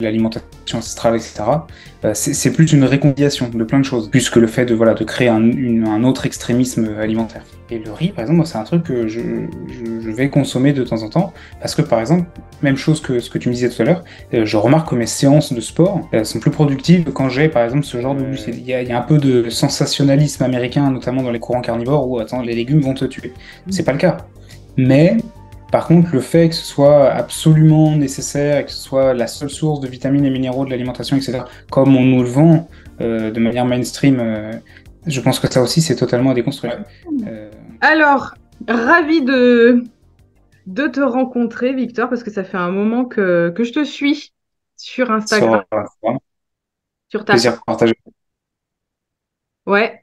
l'alimentation ancestrale, etc. C'est plus une réconciliation de plein de choses, plus que le fait de, voilà, de créer un autre extrémisme alimentaire. Et le riz, par exemple, c'est un truc que je vais consommer de temps en temps, parce que, par exemple, même chose que ce que tu me disais tout à l'heure, je remarque que mes séances de sport sont plus productives quand j'ai, par exemple, ce genre de... Il y a un peu de sensationnalisme américain, notamment dans les courants carnivores, où, attends, les légumes vont te tuer. C'est pas le cas. Mais... Par contre, le fait que ce soit absolument nécessaire, que ce soit la seule source de vitamines et minéraux de l'alimentation, etc., comme on nous le vend de manière mainstream, je pense que ça aussi, c'est totalement à déconstruire. Alors, ravi de te rencontrer, Victor, parce que ça fait un moment que je te suis sur Instagram. Sur ta... Plaisir partagé. Ouais.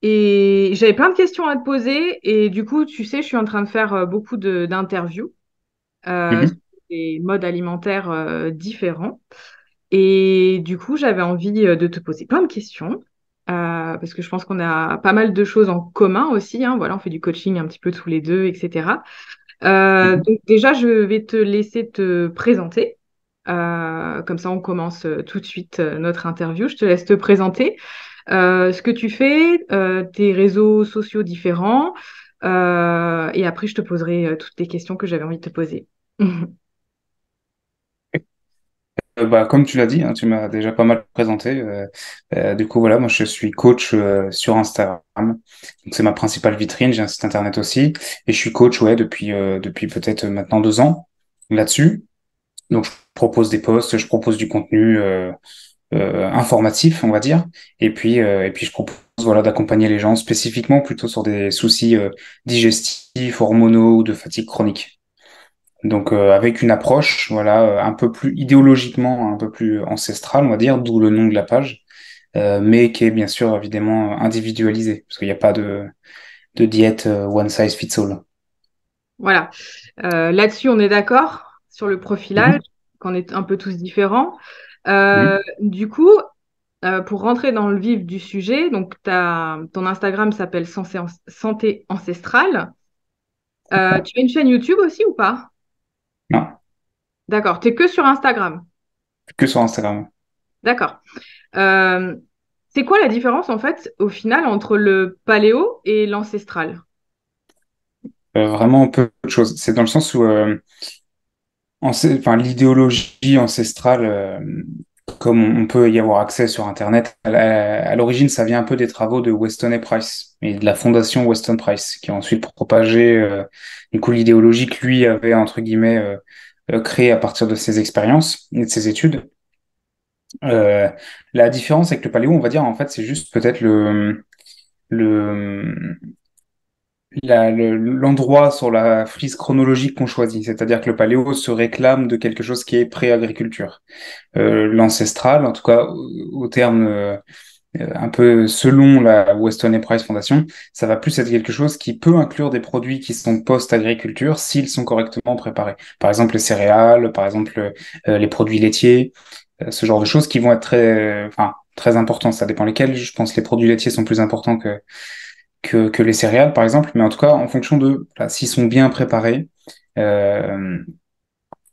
Et j'avais plein de questions à te poser, et du coup, tu sais, je suis en train de faire beaucoup d'interviews sur des modes alimentaires différents. Et du coup, j'avais envie de te poser plein de questions, parce que je pense qu'on a pas mal de choses en commun aussi. Hein, voilà, on fait du coaching un petit peu tous les deux, etc. Donc déjà, je vais te laisser te présenter. Comme ça, on commence tout de suite notre interview. Je te laisse te présenter. Ce que tu fais, tes réseaux sociaux différents, et après je te poserai toutes les questions que j'avais envie de te poser. Comme tu l'as dit, hein, tu m'as déjà pas mal présenté. Du coup, voilà, moi je suis coach sur Instagram, donc c'est ma principale vitrine. J'ai un site internet aussi, et je suis coach depuis peut-être maintenant 2 ans là-dessus. Donc je propose des posts, je propose du contenu. Informatif, on va dire, et puis je propose, voilà, d'accompagner les gens spécifiquement plutôt sur des soucis digestifs, hormonaux ou de fatigue chronique. Donc avec une approche, voilà, un peu plus idéologiquement, un peu plus ancestrale, on va dire, d'où le nom de la page, mais qui est bien sûr évidemment individualisée, parce qu'il n'y a pas de diète one size fits all. Voilà, là-dessus on est d'accord sur le profilage, qu'on est un peu tous différents. Du coup, pour rentrer dans le vif du sujet, donc ton Instagram s'appelle Santé Ancestrale. Tu as une chaîne YouTube aussi ou pas? Non. D'accord, tu es que sur Instagram? Que sur Instagram. D'accord. C'est quoi la différence en fait au final entre le paléo et l'ancestral? Vraiment un peu de choses. C'est dans le sens où... Enfin, l'idéologie ancestrale, comme on peut y avoir accès sur Internet, à l'origine, ça vient un peu des travaux de Weston et Price, et de la fondation Weston Price, qui a ensuite propagé une coulée idéologique, lui avait, entre guillemets, créé à partir de ses expériences et de ses études. La différence avec le paléo, on va dire, en fait, c'est juste peut-être l'endroit sur la frise chronologique qu'on choisit, c'est-à-dire que le paléo se réclame de quelque chose qui est pré-agriculture. L'ancestral, en tout cas au terme un peu selon la Weston et Price Foundation, ça va plus être quelque chose qui peut inclure des produits qui sont post-agriculture s'ils sont correctement préparés. Par exemple les céréales, par exemple les produits laitiers, ce genre de choses qui vont être très importants. Ça dépend lesquels, je pense les produits laitiers sont plus importants que les céréales, par exemple, mais en tout cas, en fonction de s'ils sont bien préparés, on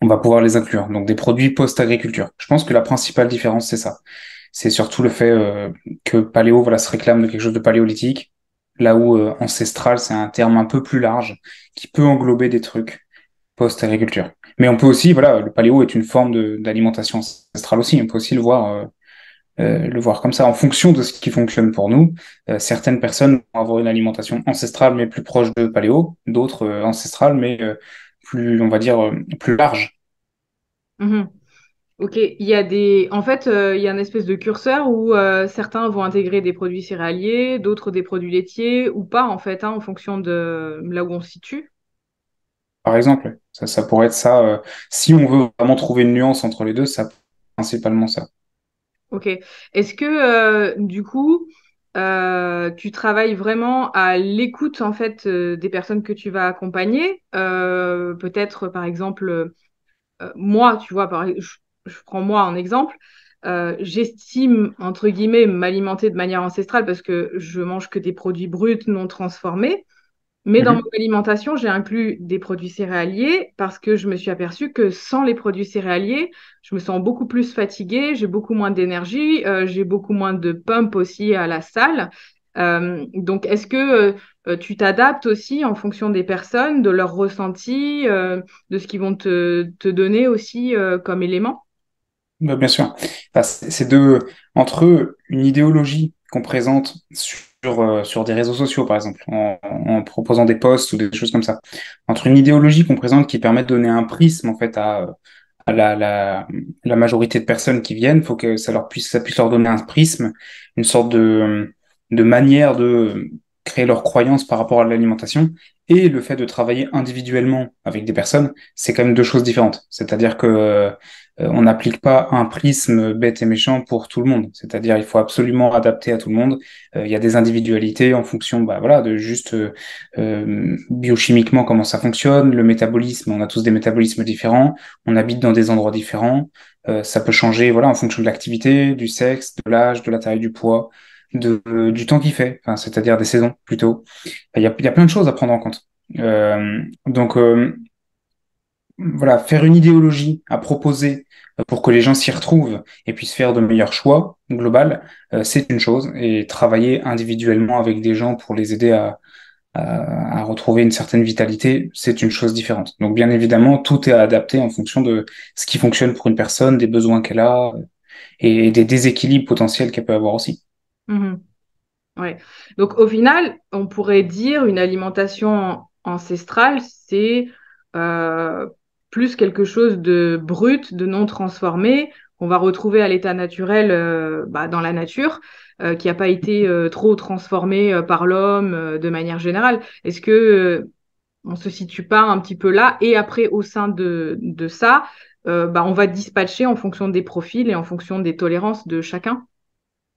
va pouvoir les inclure. Donc, des produits post-agriculture. Je pense que la principale différence, c'est ça. C'est surtout le fait que paléo, voilà, se réclame de quelque chose de paléolithique, là où ancestral, c'est un terme un peu plus large qui peut englober des trucs post-agriculture. Mais on peut aussi, voilà, le paléo est une forme d'alimentation ancestrale aussi. On peut aussi le voir comme ça, en fonction de ce qui fonctionne pour nous. Certaines personnes vont avoir une alimentation ancestrale mais plus proche de paléo, d'autres ancestrales mais plus, on va dire, plus large. Ok, il y a des... En fait, il y a une espèce de curseur où certains vont intégrer des produits céréaliers, d'autres des produits laitiers ou pas, en fait, hein, en fonction de là où on se situe. Par exemple, ça pourrait être ça. Si on veut vraiment trouver une nuance entre les deux, ça principalement ça. Ok. Est-ce que, du coup, tu travailles vraiment à l'écoute, en fait, des personnes que tu vas accompagner? Peut-être, par exemple, moi, tu vois, je prends moi en exemple, j'estime, entre guillemets, m'alimenter de manière ancestrale parce que je mange que des produits bruts non transformés. Mais dans mon alimentation, j'ai inclus des produits céréaliers parce que je me suis aperçue que sans les produits céréaliers, je me sens beaucoup plus fatiguée, j'ai beaucoup moins d'énergie, j'ai beaucoup moins de pump aussi à la salle. Donc, est-ce que tu t'adaptes aussi en fonction des personnes, de leurs ressentis, de ce qu'ils vont te donner aussi comme élément? Bien sûr. Enfin, c'est entre eux une idéologie qu'on présente sur des réseaux sociaux, par exemple, en proposant des posts ou des choses comme ça. Entre une idéologie qu'on présente qui permet de donner un prisme, en fait, à la majorité de personnes qui viennent, faut que ça puisse leur donner un prisme, une sorte de manière de créer leurs croyances par rapport à l'alimentation, et le fait de travailler individuellement avec des personnes, c'est quand même deux choses différentes. C'est-à-dire que on n'applique pas un prisme bête et méchant pour tout le monde. C'est-à-dire il faut absolument adapter à tout le monde. Il y a des individualités en fonction, de juste biochimiquement comment ça fonctionne, le métabolisme. On a tous des métabolismes différents. On habite dans des endroits différents. Ça peut changer, en fonction de l'activité, du sexe, de l'âge, de la taille, du poids, du temps qu'il fait, enfin, c'est-à-dire des saisons plutôt. Il y a plein de choses à prendre en compte. Donc, faire une idéologie à proposer pour que les gens s'y retrouvent et puissent faire de meilleurs choix global, c'est une chose, et travailler individuellement avec des gens pour les aider à retrouver une certaine vitalité, c'est une chose différente. Donc bien évidemment, tout est adapté en fonction de ce qui fonctionne pour une personne, des besoins qu'elle a et des déséquilibres potentiels qu'elle peut avoir aussi. Mmh. Ouais. Donc au final, on pourrait dire une alimentation ancestrale, c'est plus quelque chose de brut, de non transformé, qu'on va retrouver à l'état naturel dans la nature, qui n'a pas été trop transformé par l'homme de manière générale. Est-ce que on se situe pas un petit peu là, et après au sein de ça, on va dispatcher en fonction des profils et en fonction des tolérances de chacun?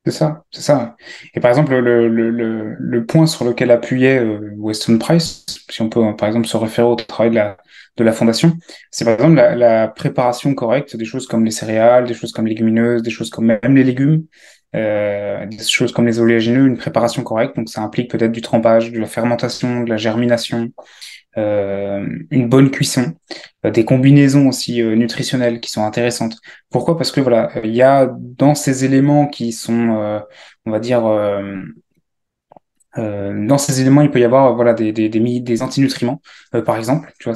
C'est ça. Et par exemple, le point sur lequel appuyait Weston Price, si on peut par exemple se référer au travail de la fondation, c'est par exemple la préparation correcte des choses comme les céréales, des choses comme les légumineuses, des choses comme même les légumes, des choses comme les oléagineux, une préparation correcte. Donc ça implique peut-être du trempage, de la fermentation, de la germination, une bonne cuisson, des combinaisons aussi nutritionnelles qui sont intéressantes. Pourquoi ? Parce que il y a dans ces éléments qui sont, dans ces éléments, il peut y avoir des antinutriments, par exemple, tu vois,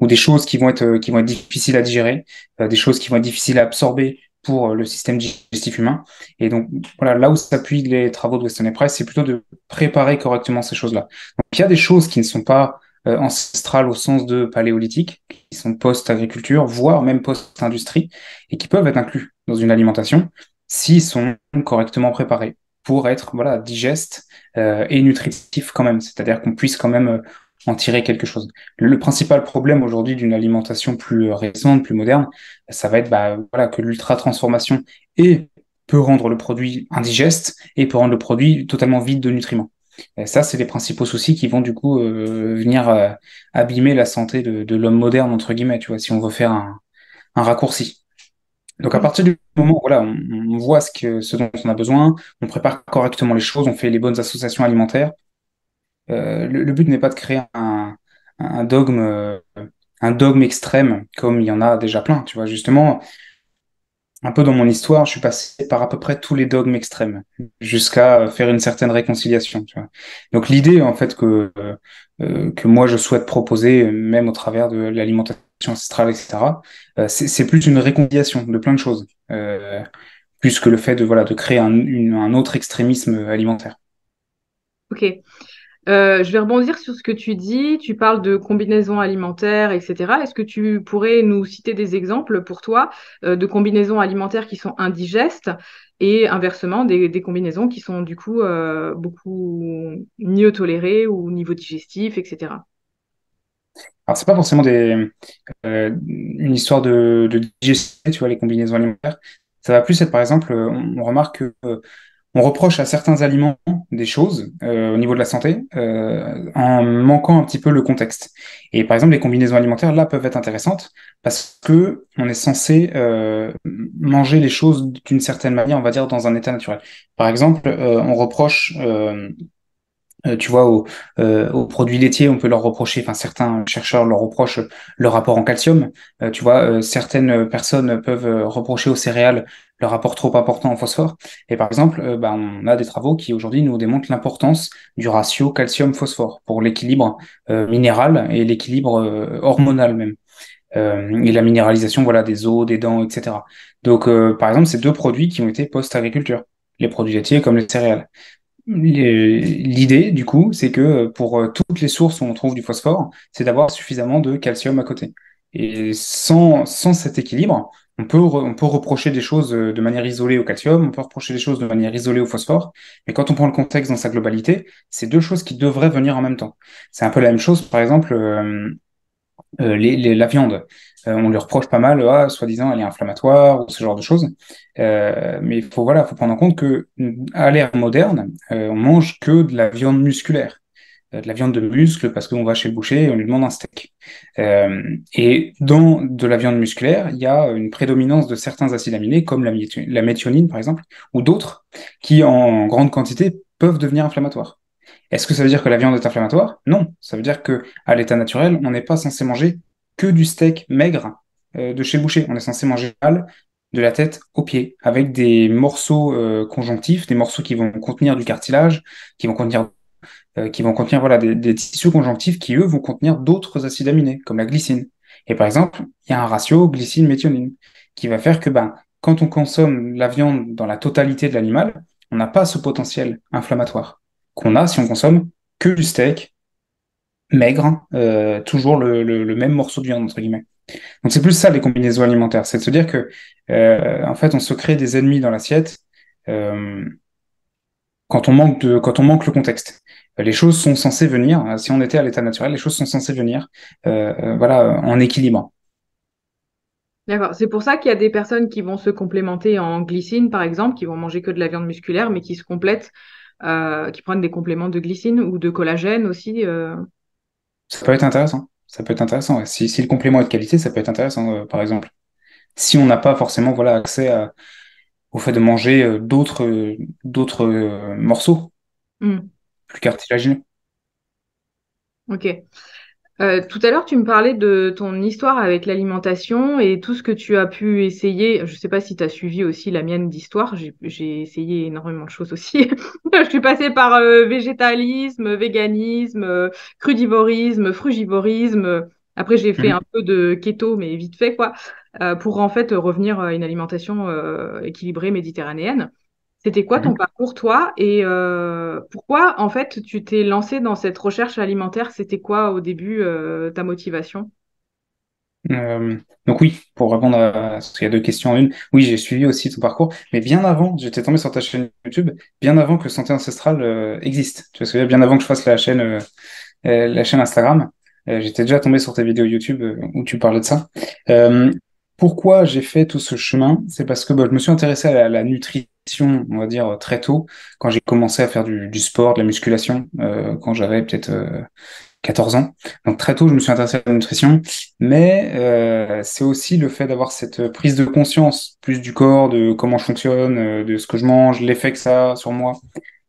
ou des choses qui vont être difficiles à digérer, des choses qui vont être difficiles à absorber pour le système digestif humain. Et donc, là où s'appuient les travaux de Weston Price, c'est plutôt de préparer correctement ces choses-là. Donc, il y a des choses qui ne sont pas ancestrales au sens de paléolithique, qui sont post-agriculture, voire même post-industrie, et qui peuvent être inclus dans une alimentation s'ils sont correctement préparés pour être digestes et nutritifs quand même, c'est-à-dire qu'on puisse quand même en tirer quelque chose. Le principal problème aujourd'hui d'une alimentation plus récente, plus moderne, ça va être que l'ultra-transformation peut rendre le produit indigeste et peut rendre le produit totalement vide de nutriments. Et ça, c'est les principaux soucis qui vont du coup venir abîmer la santé de l'homme moderne, entre guillemets, tu vois, si on veut faire un raccourci. Donc à partir du moment où on voit ce dont on a besoin, on prépare correctement les choses, on fait les bonnes associations alimentaires. Le but n'est pas de créer un dogme extrême, comme il y en a déjà plein. Tu vois, justement, un peu dans mon histoire, je suis passé par à peu près tous les dogmes extrêmes, jusqu'à faire une certaine réconciliation. Tu vois. Donc l'idée, en fait, que moi je souhaite proposer, même au travers de l'alimentation ancestrale, etc., c'est plus une réconciliation de plein de choses, plus que le fait de créer un autre extrémisme alimentaire. Ok. Je vais rebondir sur ce que tu dis, tu parles de combinaisons alimentaires, etc. Est-ce que tu pourrais nous citer des exemples pour toi de combinaisons alimentaires qui sont indigestes et inversement des combinaisons qui sont du coup beaucoup mieux tolérées au niveau digestif, etc. Alors c'est pas forcément une histoire de digestion, tu vois, les combinaisons alimentaires. Ça va plus être par exemple, on remarque que... on reproche à certains aliments des choses au niveau de la santé en manquant un petit peu le contexte. Et par exemple, les combinaisons alimentaires, là, peuvent être intéressantes parce que on est censé manger les choses d'une certaine manière, on va dire, dans un état naturel. Par exemple, on reproche Tu vois, aux produits laitiers, on peut leur reprocher, enfin certains chercheurs leur reprochent leur apport en calcium. Tu vois, certaines personnes peuvent reprocher aux céréales leur apport trop important en phosphore. Et par exemple, on a des travaux qui aujourd'hui nous démontrent l'importance du ratio calcium-phosphore pour l'équilibre minéral et l'équilibre hormonal même. Et la minéralisation, voilà, des os, des dents, etc. Donc, par exemple, ces deux produits qui ont été post-agriculture, les produits laitiers comme les céréales. L'idée, du coup, c'est que pour toutes les sources où on trouve du phosphore, c'est d'avoir suffisamment de calcium à côté. Et sans cet équilibre, on peut reprocher des choses de manière isolée au calcium, on peut reprocher des choses de manière isolée au phosphore, mais quand on prend le contexte dans sa globalité, c'est deux choses qui devraient venir en même temps. C'est un peu la même chose, par exemple, la viande. On lui reproche pas mal, soi-disant, elle est inflammatoire, ou ce genre de choses. Mais il faut prendre en compte que, à l'ère moderne, on mange que de la viande musculaire, de la viande de muscle, parce qu'on va chez le boucher et on lui demande un steak. Et dans de la viande musculaire, il y a une prédominance de certains acides aminés, comme la méthionine, par exemple, ou d'autres, qui, en grande quantité, peuvent devenir inflammatoires. Est-ce que ça veut dire que la viande est inflammatoire? Non, ça veut dire que à l'état naturel, on n'est pas censé manger que du steak maigre de chez le boucher. On est censé manger de la tête aux pieds, avec des morceaux conjonctifs, des morceaux qui vont contenir du cartilage, qui vont contenir des tissus conjonctifs qui, eux, vont contenir d'autres acides aminés, comme la glycine. Et par exemple, il y a un ratio glycine-méthionine qui va faire que quand on consomme la viande dans la totalité de l'animal, on n'a pas ce potentiel inflammatoire qu'on a si on consomme que du steak maigre, toujours le même morceau de viande, entre guillemets. Donc c'est plus ça, les combinaisons alimentaires, c'est de se dire que en fait on se crée des ennemis dans l'assiette quand on manque le contexte. Les choses sont censées venir, si on était à l'état naturel, les choses sont censées venir en équilibre. D'accord, c'est pour ça qu'il y a des personnes qui vont se complémenter en glycine, par exemple, qui vont manger que de la viande musculaire, mais qui se complètent, qui prennent des compléments de glycine ou de collagène aussi. Ça peut être intéressant. Ouais. Si le complément est de qualité, ça peut être intéressant, par exemple. Si on n'a pas forcément accès au fait de manger d'autres morceaux plus cartilagineux. Ok. Tout à l'heure, tu me parlais de ton histoire avec l'alimentation et tout ce que tu as pu essayer. Je ne sais pas si tu as suivi aussi la mienne d'histoire. J'ai essayé énormément de choses aussi. Je suis passée par végétalisme, véganisme, crudivorisme, frugivorisme. Après, j'ai fait un peu de keto, mais vite fait, pour en fait revenir à une alimentation équilibrée méditerranéenne. C'était quoi ton parcours, toi, et pourquoi, en fait, tu t'es lancé dans cette recherche alimentaire? C'était quoi, au début, ta motivation? Donc oui, pour répondre parce qu'il y a deux questions en une, oui, j'ai suivi aussi ton parcours, mais bien avant, j'étais tombé sur ta chaîne YouTube, bien avant que Santé Ancestrale existe. Tu vois ce que je veux dire? Bien avant que je fasse la chaîne Instagram, j'étais déjà tombé sur tes vidéos YouTube où tu parlais de ça. Pourquoi j'ai fait tout ce chemin? C'est parce que je me suis intéressé à la nutrition, on va dire, très tôt, quand j'ai commencé à faire du sport, de la musculation, quand j'avais peut-être 14 ans. Donc très tôt, je me suis intéressé à la nutrition, mais c'est aussi le fait d'avoir cette prise de conscience, plus du corps, de comment je fonctionne, de ce que je mange, l'effet que ça a sur moi,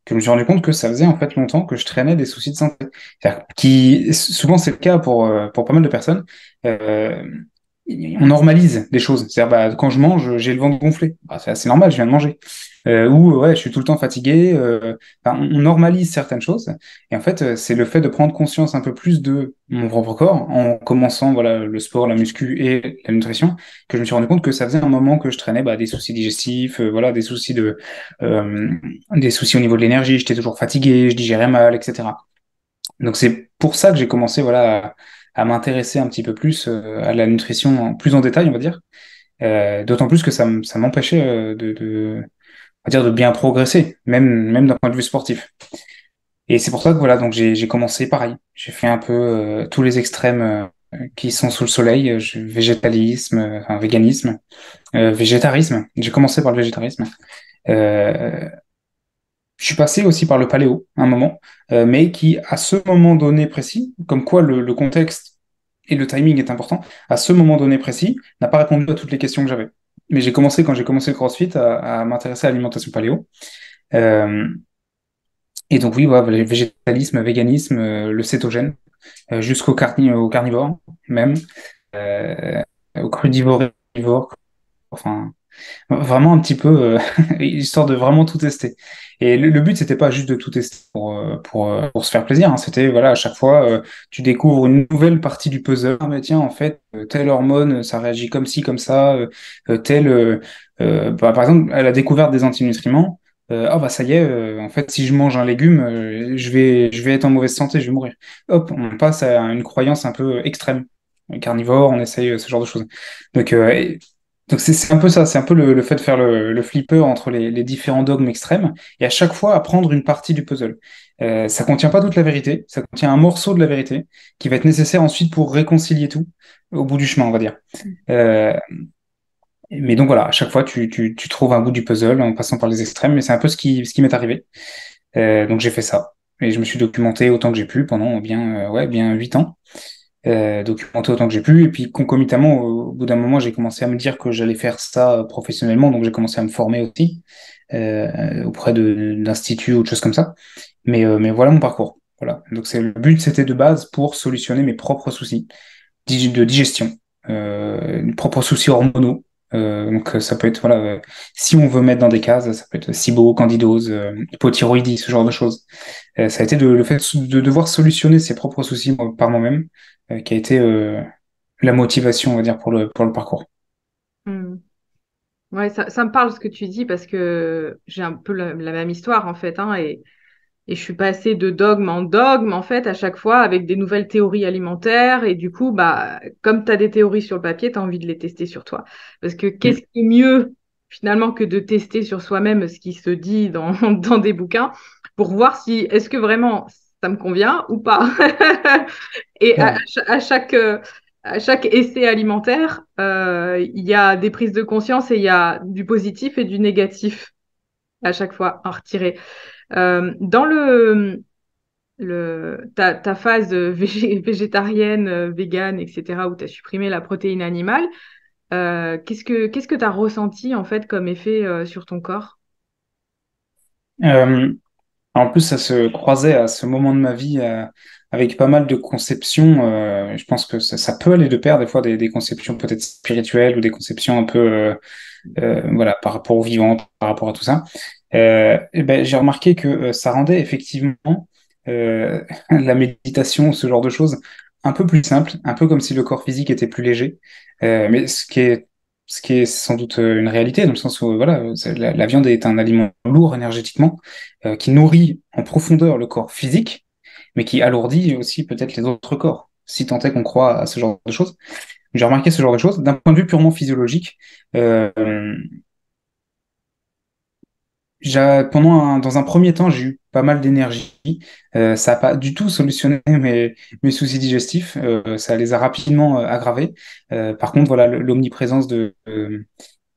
que je me suis rendu compte que ça faisait en fait longtemps que je traînais des soucis de santé. C'est-à-dire qui, souvent c'est le cas pour pas mal de personnes, on normalise des choses. C'est-à-dire, quand je mange, j'ai le ventre gonflé. C'est assez normal, je viens de manger. Je suis tout le temps fatigué. On normalise certaines choses. Et en fait, c'est le fait de prendre conscience un peu plus de mon propre corps, en commençant le sport, la muscu et la nutrition, que je me suis rendu compte que ça faisait un moment que je traînais des soucis digestifs, des soucis au niveau de l'énergie. J'étais toujours fatigué, je digérais mal, etc. Donc c'est pour ça que j'ai commencé à m'intéresser un petit peu plus à la nutrition, plus en détail, on va dire. D'autant plus que ça m'empêchait de bien progresser, même d'un point de vue sportif. Et c'est pour ça que donc j'ai commencé pareil. J'ai fait un peu tous les extrêmes qui sont sous le soleil, végétalisme, véganisme, végétarisme. J'ai commencé par le végétarisme. Je suis passé aussi par le paléo, à un moment, mais qui, à ce moment donné précis, comme quoi le contexte et le timing est important, à ce moment donné précis, n'a pas répondu à toutes les questions que j'avais. Mais j'ai commencé, quand j'ai commencé le CrossFit, à m'intéresser à l'alimentation paléo. Et donc oui, voilà, végétalisme, véganisme, le cétogène, jusqu'au carnivore même, au crudivore, enfin vraiment un petit peu, histoire de vraiment tout tester. Et le but, c'était pas juste de tout tester pour se faire plaisir, hein. C'était, voilà, à chaque fois, tu découvres une nouvelle partie du puzzle. Ah, mais tiens, en fait, telle hormone, ça réagit comme ci, comme ça, par exemple, à la découverte des antinutriments, ah bah ça y est, en fait, si je mange un légume, je vais être en mauvaise santé, je vais mourir. Hop, on passe à une croyance un peu extrême. Carnivore, on essaye ce genre de choses. Donc c'est un peu ça, c'est un peu le fait de faire le flipper entre les différents dogmes extrêmes et à chaque fois apprendre une partie du puzzle. Ça contient pas toute la vérité, ça contient un morceau de la vérité qui va être nécessaire ensuite pour réconcilier tout au bout du chemin, on va dire. Mais donc voilà, à chaque fois tu trouves un bout du puzzle en passant par les extrêmes, mais c'est un peu ce qui m'est arrivé. Donc j'ai fait ça et je me suis documenté autant que j'ai pu pendant bien 8 ans. Documenté autant que j'ai pu, et puis concomitamment au bout d'un moment j'ai commencé à me dire que j'allais faire ça professionnellement, donc j'ai commencé à me former aussi auprès d'instituts ou de choses comme ça, mais voilà mon parcours, voilà. Donc le but, c'était de base pour solutionner mes propres soucis de digestion, mes propres soucis hormonaux, donc ça peut être, voilà, si on veut mettre dans des cases, ça peut être SIBO, candidose, hypothyroïdie, ce genre de choses. Ça a été le fait de devoir solutionner ses propres soucis par moi-même, qui a été la motivation, on va dire, pour le parcours. Mmh. Ouais, ça me parle ce que tu dis, parce que j'ai un peu la même histoire, en fait, hein, et je suis passée de dogme en dogme, en fait, à chaque fois, avec des nouvelles théories alimentaires, et du coup, bah, comme tu as des théories sur le papier, tu as envie de les tester sur toi, parce que qu'est-ce qui est mieux, finalement, que de tester sur soi-même ce qui se dit dans des bouquins, pour voir si, est-ce que vraiment ça me convient ou pas. Et à chaque essai alimentaire, il y a des prises de conscience et il y a du positif et du négatif à chaque fois à retirer. Dans ta phase végétarienne, végane, etc., où tu as supprimé la protéine animale, qu'est-ce que tu as ressenti en fait comme effet sur ton corps ? En plus, ça se croisait à ce moment de ma vie avec pas mal de conceptions. Je pense que ça peut aller de pair, des fois, des conceptions peut-être spirituelles ou des conceptions un peu voilà, par rapport au vivant, par rapport à tout ça. Et ben, j'ai remarqué que ça rendait effectivement la méditation, ce genre de choses, un peu plus simple, un peu comme si le corps physique était plus léger. Mais ce qui est sans doute une réalité, dans le sens où voilà, la viande est un aliment lourd énergétiquement, qui nourrit en profondeur le corps physique, mais qui alourdit aussi peut-être les autres corps, si tant est qu'on croit à ce genre de choses. J'ai remarqué ce genre de choses. D'un point de vue purement physiologique, dans un premier temps, j'ai eu pas mal d'énergie. Ça n'a pas du tout solutionné mes soucis digestifs. Ça les a rapidement aggravés. Par contre, voilà, l'omniprésence de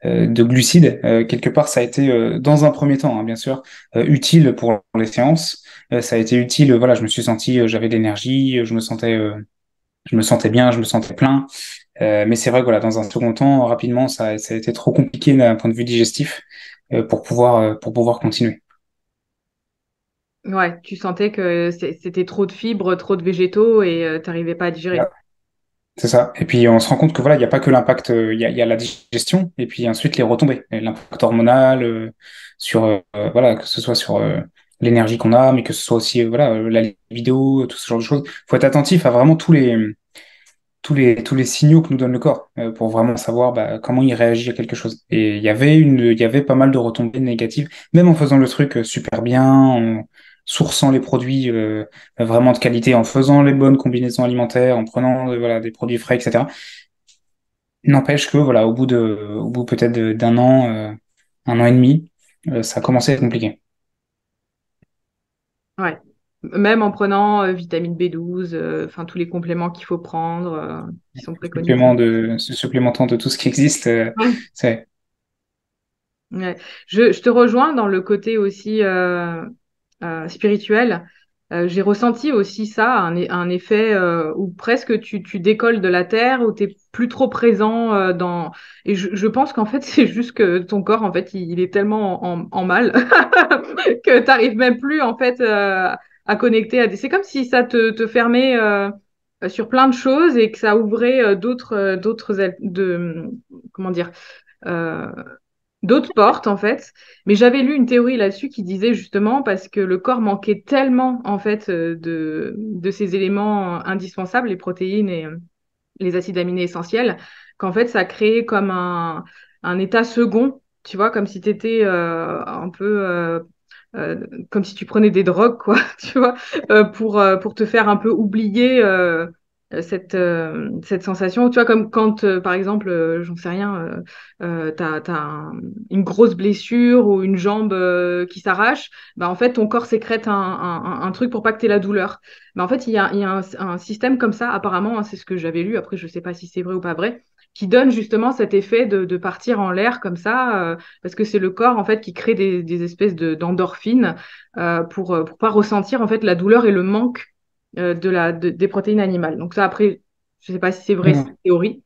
glucides, quelque part, ça a été, dans un premier temps, hein, bien sûr, utile pour les séances. Ça a été utile. Voilà, je me suis senti, j'avais de l'énergie, je me sentais bien, je me sentais plein. Mais c'est vrai que voilà, dans un second temps, rapidement, ça a été trop compliqué d'un point de vue digestif. Pour pouvoir continuer. Ouais, tu sentais que c'était trop de fibres, trop de végétaux et tu n'arrivais pas à digérer. Ouais. C'est ça. Et puis on se rend compte que voilà, il n'y a pas que l'impact, il y a la digestion et puis ensuite les retombées, l'impact hormonal sur voilà, que ce soit sur l'énergie qu'on a, mais que ce soit aussi voilà, la libido, tout ce genre de choses. Il faut être attentif à vraiment tous les signaux que nous donne le corps pour vraiment savoir bah, comment il réagit à quelque chose. Et il y avait pas mal de retombées négatives, même en faisant le truc super bien, en sourçant les produits vraiment de qualité, en faisant les bonnes combinaisons alimentaires, en prenant voilà, des produits frais, etc. N'empêche que voilà, au bout peut-être d'un an, un an et demi, ça a commencé à être compliqué. Ouais. Même en prenant vitamine B12, enfin tous les compléments qu'il faut prendre, qui sont préconisés. Supplémentant de tout ce qui existe, c'est... Ouais. Je te rejoins dans le côté aussi spirituel. J'ai ressenti aussi ça, un effet où presque tu décolles de la terre, où tu n'es plus trop présent dans... Et je pense qu'en fait, c'est juste que ton corps, en fait, il est tellement en mal que tu n'arrives même plus, en fait, à connecter. C'est comme si ça te fermait sur plein de choses et que ça ouvrait d'autres portes, en fait. Mais j'avais lu une théorie là-dessus qui disait justement parce que le corps manquait tellement, en fait, de ces éléments indispensables, les protéines et les acides aminés essentiels, qu'en fait, ça créait comme un état second, tu vois, comme si tu étais un peu... comme si tu prenais des drogues, quoi, tu vois, pour te faire un peu oublier... cette sensation, tu vois, comme quand, par exemple, j'en sais rien, t'as une grosse blessure ou une jambe qui s'arrache, bah, en fait, ton corps sécrète un truc pour pas que t'aies la douleur. Bah, en fait, il y a un système comme ça, apparemment, hein, c'est ce que j'avais lu, après, je sais pas si c'est vrai ou pas vrai, qui donne justement cet effet de partir en l'air comme ça, parce que c'est le corps, en fait, qui crée des espèces d'endorphines pour pas ressentir, en fait, la douleur et le manque des protéines animales. Donc ça, après, je ne sais pas si c'est vrai, cette théorie,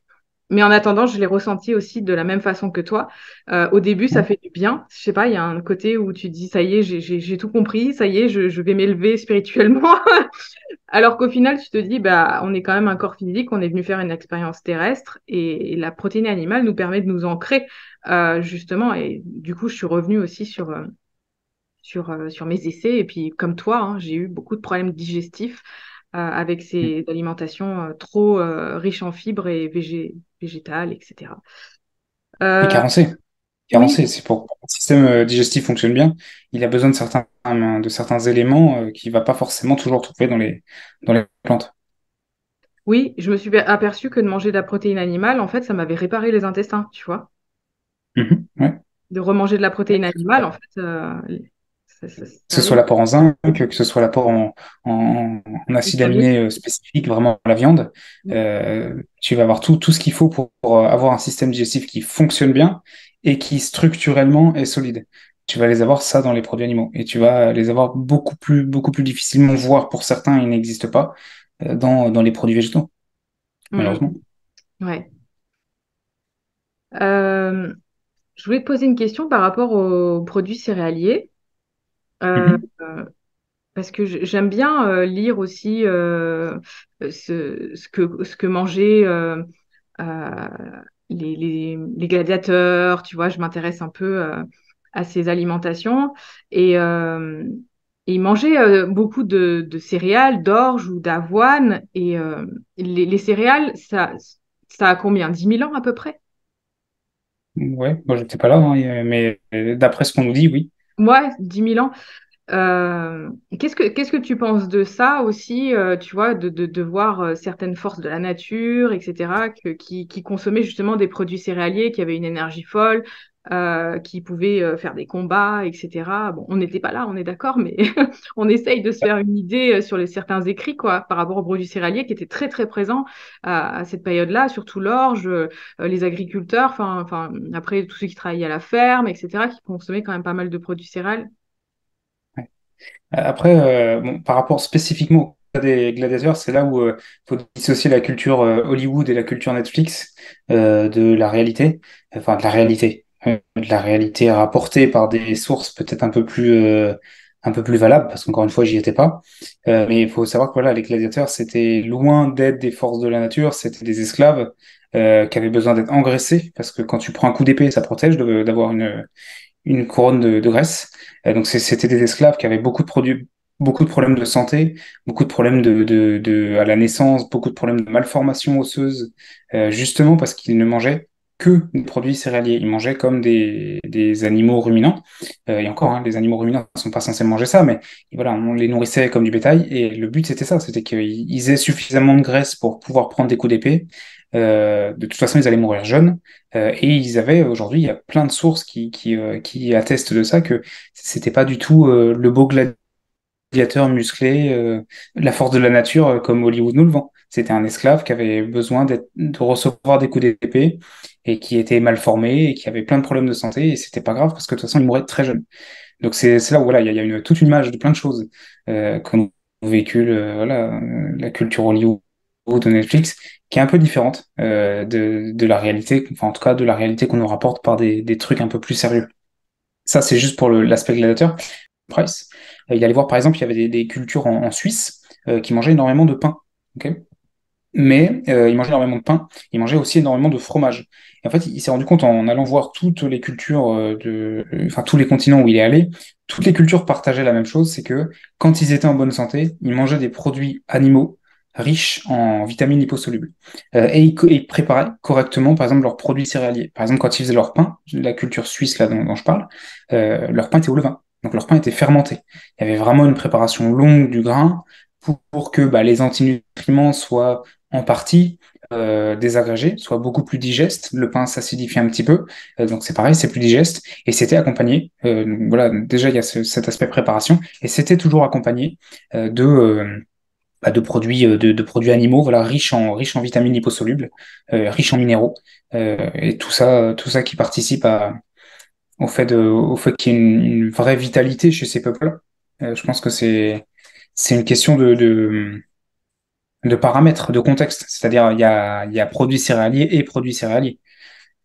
mais en attendant, je l'ai ressenti aussi de la même façon que toi. Au début, ça fait du bien. Je ne sais pas, il y a un côté où tu te dis, ça y est, j'ai tout compris, ça y est, je vais m'élever spirituellement. Alors qu'au final, tu te dis, bah, on est quand même un corps physique, on est venu faire une expérience terrestre, et la protéine animale nous permet de nous ancrer, justement. Et du coup, je suis revenue aussi sur mes essais, et puis comme toi, hein, j'ai eu beaucoup de problèmes digestifs avec ces alimentations trop riches en fibres et végétales, etc. Et carencées. Oui. C'est pour que le système digestif fonctionne bien, il a besoin de certains éléments qu'il ne va pas forcément toujours trouver dans les plantes. Oui, je me suis aperçue que de manger de la protéine animale, en fait, ça m'avait réparé les intestins, tu vois. Ouais. De remanger de la protéine animale, en fait... que ce soit l'apport en zinc, que ce soit l'apport en acides aminés spécifiques, vraiment la viande, tu vas avoir tout ce qu'il faut pour avoir un système digestif qui fonctionne bien et qui structurellement est solide. Tu vas les avoir ça dans les produits animaux et tu vas les avoir beaucoup plus difficilement, voire pour certains, ils n'existent pas dans les produits végétaux, malheureusement. Ouais. Je voulais te poser une question par rapport aux produits céréaliers. Parce que j'aime bien lire aussi ce que mangeaient les gladiateurs, tu vois, je m'intéresse un peu à ces alimentations. Et ils mangeaient beaucoup de céréales, d'orge ou d'avoine. Et les céréales, ça a combien? 10 000 ans à peu près? Ouais, moi j'étais pas là, hein, mais d'après ce qu'on nous dit, oui. Ouais, 10 000 ans. Qu'est-ce que tu penses de ça aussi, tu vois, de voir certaines forces de la nature, etc., qui consommaient justement des produits céréaliers, qui avaient une énergie folle, qui pouvaient faire des combats, etc. Bon, on n'était pas là, on est d'accord, mais on essaye de se faire une idée sur certains écrits, quoi, par rapport aux produits céréaliers qui étaient très, très présents à cette période-là, surtout l'orge, les agriculteurs, enfin, après, tous ceux qui travaillaient à la ferme, etc., qui consommaient quand même pas mal de produits céréales. Après, bon, par rapport spécifiquement aux gladiateurs, c'est là où il faut dissocier la culture Hollywood et la culture Netflix de la réalité, enfin de la réalité rapportée par des sources peut-être un peu plus valables, parce qu'encore une fois, j'y étais pas. Mais il faut savoir que voilà, les gladiateurs, c'était loin d'être des forces de la nature, c'était des esclaves qui avaient besoin d'être engraissés, parce que quand tu prends un coup d'épée, ça protège d'avoir une couronne de graisse. Donc c'était des esclaves qui avaient beaucoup de problèmes de santé, beaucoup de problèmes à la naissance, beaucoup de problèmes de malformation osseuse, justement parce qu'ils ne mangeaient que des produits céréaliers. Ils mangeaient comme des animaux ruminants. Et encore, hein, les animaux ruminants ne sont pas censés manger ça, mais voilà, on les nourrissait comme du bétail. Et le but, c'était ça, c'était qu'ils aient suffisamment de graisse pour pouvoir prendre des coups d'épée. De toute façon, ils allaient mourir jeunes. Et ils avaient, aujourd'hui, il y a plein de sources qui attestent de ça, que c'était pas du tout le beau gladiateur musclé, la force de la nature, comme Hollywood nous le vend. C'était un esclave qui avait besoin de recevoir des coups d'épée et qui était mal formé et qui avait plein de problèmes de santé, et c'était pas grave parce que de toute façon, il mourait très jeune. Donc c'est là où voilà, il y a toute une image de plein de choses qu'on ont vécu la culture Hollywood de Netflix, qui est un peu différente de la réalité, enfin en tout cas de la réalité qu'on nous rapporte par des trucs un peu plus sérieux. Ça, c'est juste pour l'aspect gladiateur. Price, il allait voir, par exemple, il y avait des cultures en Suisse qui mangeaient énormément de pain. Okay, mais ils mangeaient énormément de pain, ils mangeaient aussi énormément de fromage. Et en fait, il s'est rendu compte en allant voir toutes les cultures, tous les continents où il est allé, toutes les cultures partageaient la même chose, c'est que quand ils étaient en bonne santé, ils mangeaient des produits animaux riches en vitamines liposolubles. Et ils préparaient correctement, par exemple, leurs produits céréaliers. Par exemple, quand ils faisaient leur pain, la culture suisse là dont je parle, leur pain était au levain. Donc leur pain était fermenté. Il y avait vraiment une préparation longue du grain pour que les antinutriments soient en partie désagrégés, soient beaucoup plus digestes. Le pain s'acidifie un petit peu, donc c'est pareil, c'est plus digeste. Et c'était accompagné, déjà il y a cet aspect préparation, et c'était toujours accompagné de produits animaux, riches en vitamines liposolubles, riches en minéraux, et tout ça qui participe au fait qu'il y ait une vraie vitalité chez ces peuples-là. Je pense que c'est une question de paramètres, de contexte. C'est-à-dire, il y a produits céréaliers et produits céréaliers.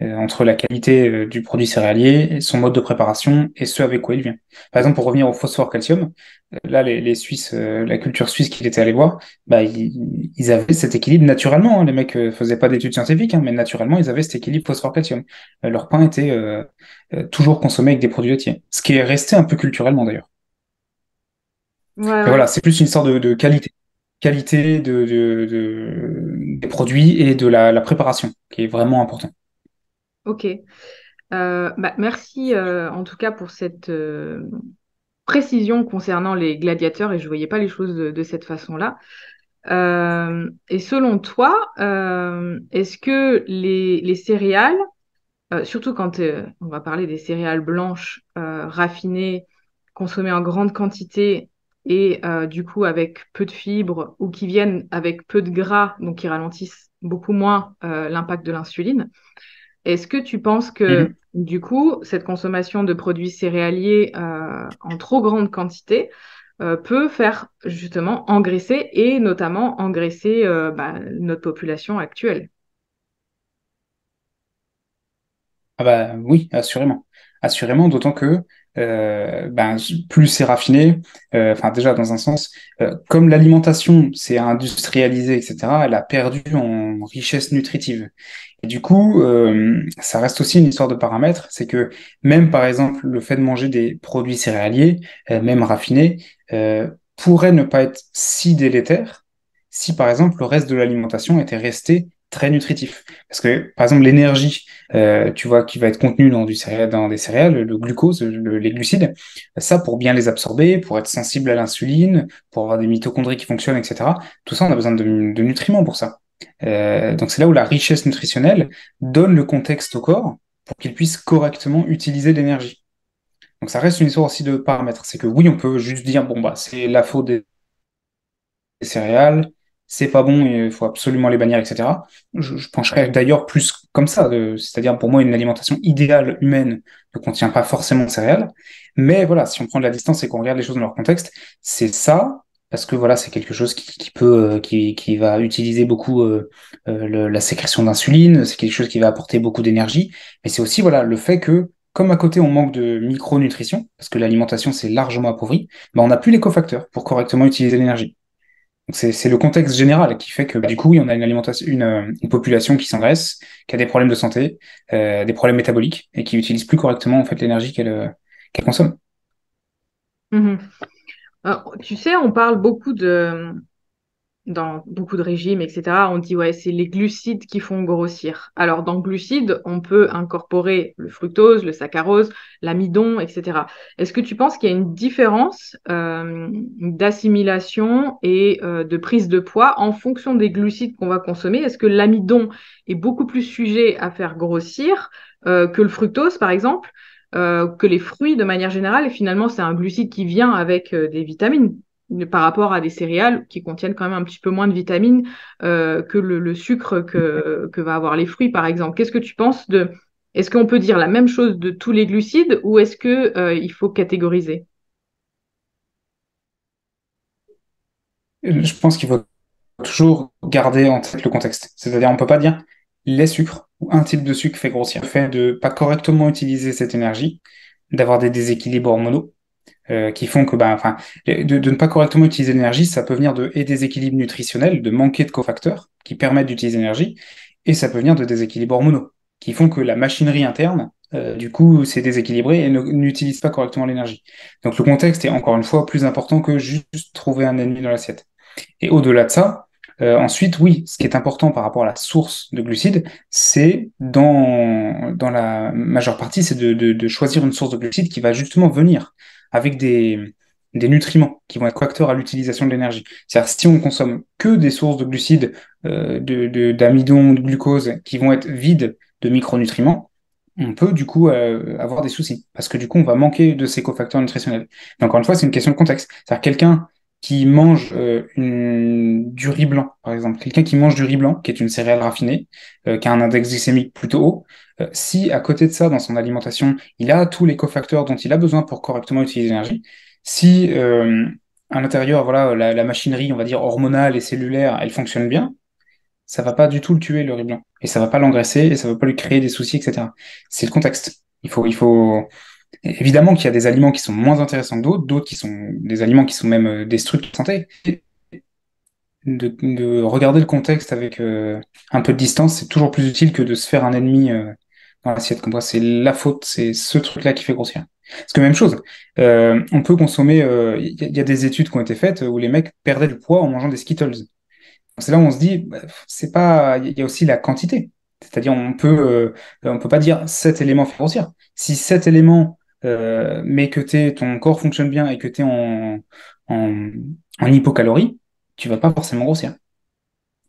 Entre la qualité du produit céréalier, son mode de préparation et ce avec quoi il vient. Par exemple, pour revenir au phosphore-calcium, là, les Suisses, la culture suisse qu'il était allé voir, ils avaient cet équilibre naturellement. Hein. Les mecs faisaient pas d'études scientifiques, hein, mais naturellement, ils avaient cet équilibre phosphore-calcium. Leur pain était toujours consommé avec des produits laitiers. Ce qui est resté un peu culturellement, d'ailleurs. Ouais. Voilà, c'est plus une histoire de qualité des produits et de la préparation, qui est vraiment important. Ok. Merci en tout cas pour cette précision concernant les gladiateurs, et je ne voyais pas les choses de cette façon-là. Et selon toi, est-ce que les céréales, surtout quand on va parler des céréales blanches, raffinées, consommées en grande quantité, et du coup avec peu de fibres ou qui viennent avec peu de gras, donc qui ralentissent beaucoup moins l'impact de l'insuline. Est-ce que tu penses que du coup cette consommation de produits céréaliers en trop grande quantité peut faire justement engraisser, et notamment engraisser notre population actuelle? Ah oui, assurément. Assurément, d'autant que plus c'est raffiné, déjà dans un sens, comme l'alimentation s'est industrialisée, etc., elle a perdu en richesse nutritive. Et du coup, ça reste aussi une histoire de paramètres, c'est que même par exemple le fait de manger des produits céréaliers, même raffinés, pourrait ne pas être si délétère si par exemple le reste de l'alimentation était resté très nutritif. Parce que, par exemple, l'énergie, qui va être contenue dans des céréales, le glucose, les glucides, ça, pour bien les absorber, pour être sensible à l'insuline, pour avoir des mitochondries qui fonctionnent, etc., tout ça, on a besoin de nutriments pour ça. Donc, c'est là où la richesse nutritionnelle donne le contexte au corps pour qu'il puisse correctement utiliser l'énergie. Donc, ça reste une histoire aussi de paramètres. C'est que, oui, on peut juste dire, c'est la faute des céréales, c'est pas bon, il faut absolument les bannir, etc. Je pencherais d'ailleurs plus comme ça, c'est-à-dire pour moi une alimentation idéale humaine ne contient pas forcément de céréales, mais voilà, si on prend de la distance et qu'on regarde les choses dans leur contexte, c'est ça, parce que voilà, c'est quelque chose qui va utiliser beaucoup la sécrétion d'insuline, c'est quelque chose qui va apporter beaucoup d'énergie, mais c'est aussi le fait que, comme à côté on manque de micronutrition, parce que l'alimentation s'est largement appauvrie, on n'a plus les cofacteurs pour correctement utiliser l'énergie. Donc c'est le contexte général qui fait que du coup on a une population qui s'engraisse, qui a des problèmes de santé, des problèmes métaboliques, et qui n'utilise plus correctement en fait l'énergie qu'elle consomme. Mmh. Tu sais, on parle dans beaucoup de régimes, etc. On dit c'est les glucides qui font grossir. Alors dans glucides, on peut incorporer le fructose, le saccharose, l'amidon, etc. Est-ce que tu penses qu'il y a une différence d'assimilation et de prise de poids en fonction des glucides qu'on va consommer? Est-ce que l'amidon est beaucoup plus sujet à faire grossir que le fructose, par exemple, que les fruits de manière générale? Et finalement, c'est un glucide qui vient avec des vitamines, par rapport à des céréales qui contiennent quand même un petit peu moins de vitamines que le sucre que va avoir les fruits, par exemple. Qu'est-ce que tu penses Est-ce qu'on peut dire la même chose de tous les glucides, ou est-ce qu'il faut catégoriser? je pense qu'il faut toujours garder en tête le contexte. C'est-à-dire, on ne peut pas dire les sucres ou un type de sucre fait grossir. Le fait de ne pas correctement utiliser cette énergie, d'avoir des déséquilibres hormonaux qui font que, de ne pas correctement utiliser l'énergie, ça peut venir de déséquilibres nutritionnels, de manquer de cofacteurs qui permettent d'utiliser l'énergie, et ça peut venir de déséquilibres hormonaux qui font que la machinerie interne, du coup, c'est déséquilibré et n'utilise pas correctement l'énergie. Donc le contexte est encore une fois plus important que juste trouver un ennemi dans l'assiette. Et au-delà de ça, ensuite, oui, ce qui est important par rapport à la source de glucides, c'est dans la majeure partie, c'est de choisir une source de glucides qui va justement venir avec des nutriments qui vont être coacteurs à l'utilisation de l'énergie. C'est-à-dire, si on consomme que des sources de glucides, d'amidon, de glucose, qui vont être vides de micronutriments, on peut du coup avoir des soucis, parce que du coup, on va manquer de ces cofacteurs nutritionnels. Mais encore une fois, c'est une question de contexte. C'est-à-dire, quelqu'un qui mange du riz blanc, par exemple, quelqu'un qui mange du riz blanc, qui est une céréale raffinée, qui a un index glycémique plutôt haut, si à côté de ça, dans son alimentation, il a tous les cofacteurs dont il a besoin pour correctement utiliser l'énergie, si à l'intérieur, voilà, la machinerie, on va dire, hormonale et cellulaire, elle fonctionne bien, ça va pas du tout le tuer, le riz blanc. Et ça va pas l'engraisser, et ça va pas lui créer des soucis, etc. C'est le contexte. Il faut... Évidemment qu'il y a des aliments qui sont moins intéressants que d'autres qui sont des aliments qui sont même destructeurs de santé. De regarder le contexte avec un peu de distance, c'est toujours plus utile que de se faire un ennemi dans l'assiette. Comme quoi, c'est la faute, c'est ce truc-là qui fait grossir. Parce que même chose, on peut consommer... Il y a des études qui ont été faites où les mecs perdaient du poids en mangeant des Skittles. C'est là où on se dit, c'est pas... Il y a aussi la quantité. C'est-à-dire, on peut pas dire cet élément fait grossir. Si cet élément, mais que ton corps fonctionne bien et que tu es en hypocalorie, tu vas pas forcément grossir.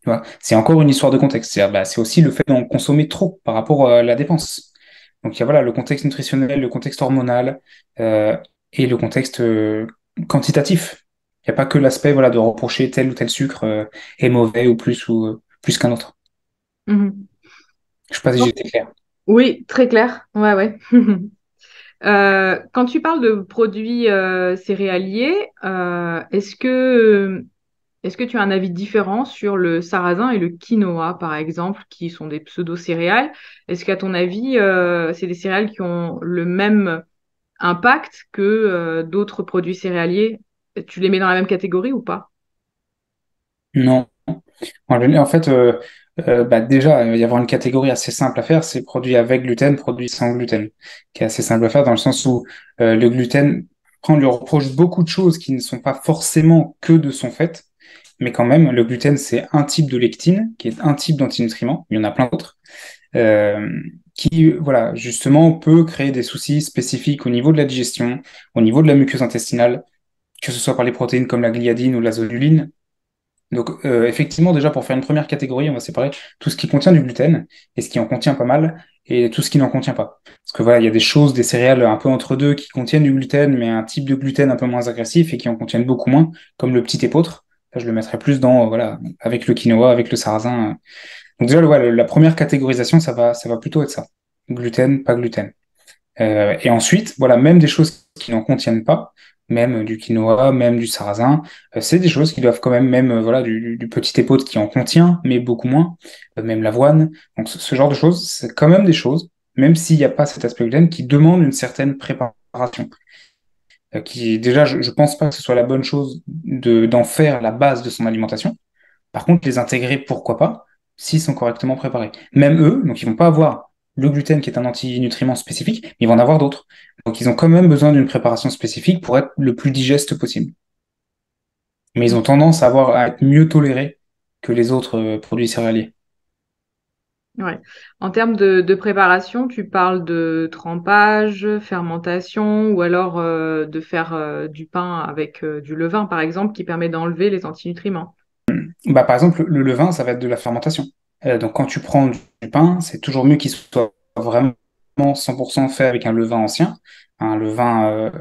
Tu vois, c'est encore une histoire de contexte. C'est-à-dire, c'est aussi le fait d'en consommer trop par rapport à la dépense. Donc, il y a, voilà, le contexte nutritionnel, le contexte hormonal et le contexte quantitatif. Il n'y a pas que l'aspect, voilà, de reprocher tel ou tel sucre est mauvais ou plus qu'un autre. Mmh. Je ne sais pas si j'ai été clair. Oui, très clair. Ouais. Quand tu parles de produits céréaliers, est-ce que tu as un avis différent sur le sarrasin et le quinoa, par exemple, qui sont des pseudo-céréales? Est-ce qu'à ton avis, c'est des céréales qui ont le même impact que d'autres produits céréaliers? Tu les mets dans la même catégorie ou pas? Non. En fait, déjà, il va y avoir une catégorie assez simple à faire, c'est produits avec gluten, produits sans gluten, qui est assez simple à faire dans le sens où le gluten, on lui reproche beaucoup de choses qui ne sont pas forcément que de son fait, mais quand même, le gluten, c'est un type de lectine, qui est un type d'antinutriment, il y en a plein d'autres, qui, voilà, justement, peut créer des soucis spécifiques au niveau de la digestion, au niveau de la muqueuse intestinale, que ce soit par les protéines comme la gliadine ou la zonuline. Donc effectivement, déjà, pour faire une première catégorie, on va séparer tout ce qui contient du gluten et ce qui en contient pas mal et tout ce qui n'en contient pas. Parce que voilà, il y a des choses, des céréales un peu entre deux qui contiennent du gluten, mais un type de gluten un peu moins agressif et qui en contiennent beaucoup moins, comme le petit épeautre. Là, je le mettrais plus dans, voilà, avec le quinoa, avec le sarrasin. Donc déjà, voilà, la première catégorisation, ça va plutôt être ça. Gluten, pas gluten. Et ensuite, voilà, même des choses qui n'en contiennent pas, même du quinoa, même du sarrasin, c'est des choses qui doivent quand même, voilà, du petit épeautre qui en contient, mais beaucoup moins, même l'avoine. Donc ce genre de choses, c'est quand même des choses, même s'il n'y a pas cet aspect gluten, qui demandent une certaine préparation. Déjà, je ne pense pas que ce soit la bonne chose d'en faire la base de son alimentation. Par contre, les intégrer, pourquoi pas, s'ils sont correctement préparés. Même eux, donc ils ne vont pas avoir le gluten qui est un antinutriment spécifique, mais ils vont en avoir d'autres. Donc ils ont quand même besoin d'une préparation spécifique pour être le plus digeste possible. Mais ils ont tendance à être mieux tolérés que les autres produits céréaliers. Ouais. En termes de préparation, tu parles de trempage, fermentation, ou alors de faire du pain avec du levain, par exemple, qui permet d'enlever les antinutriments. Par exemple, le levain, ça va être de la fermentation. Donc quand tu prends du pain, c'est toujours mieux qu'il soit vraiment 100% fait avec un levain ancien, un levain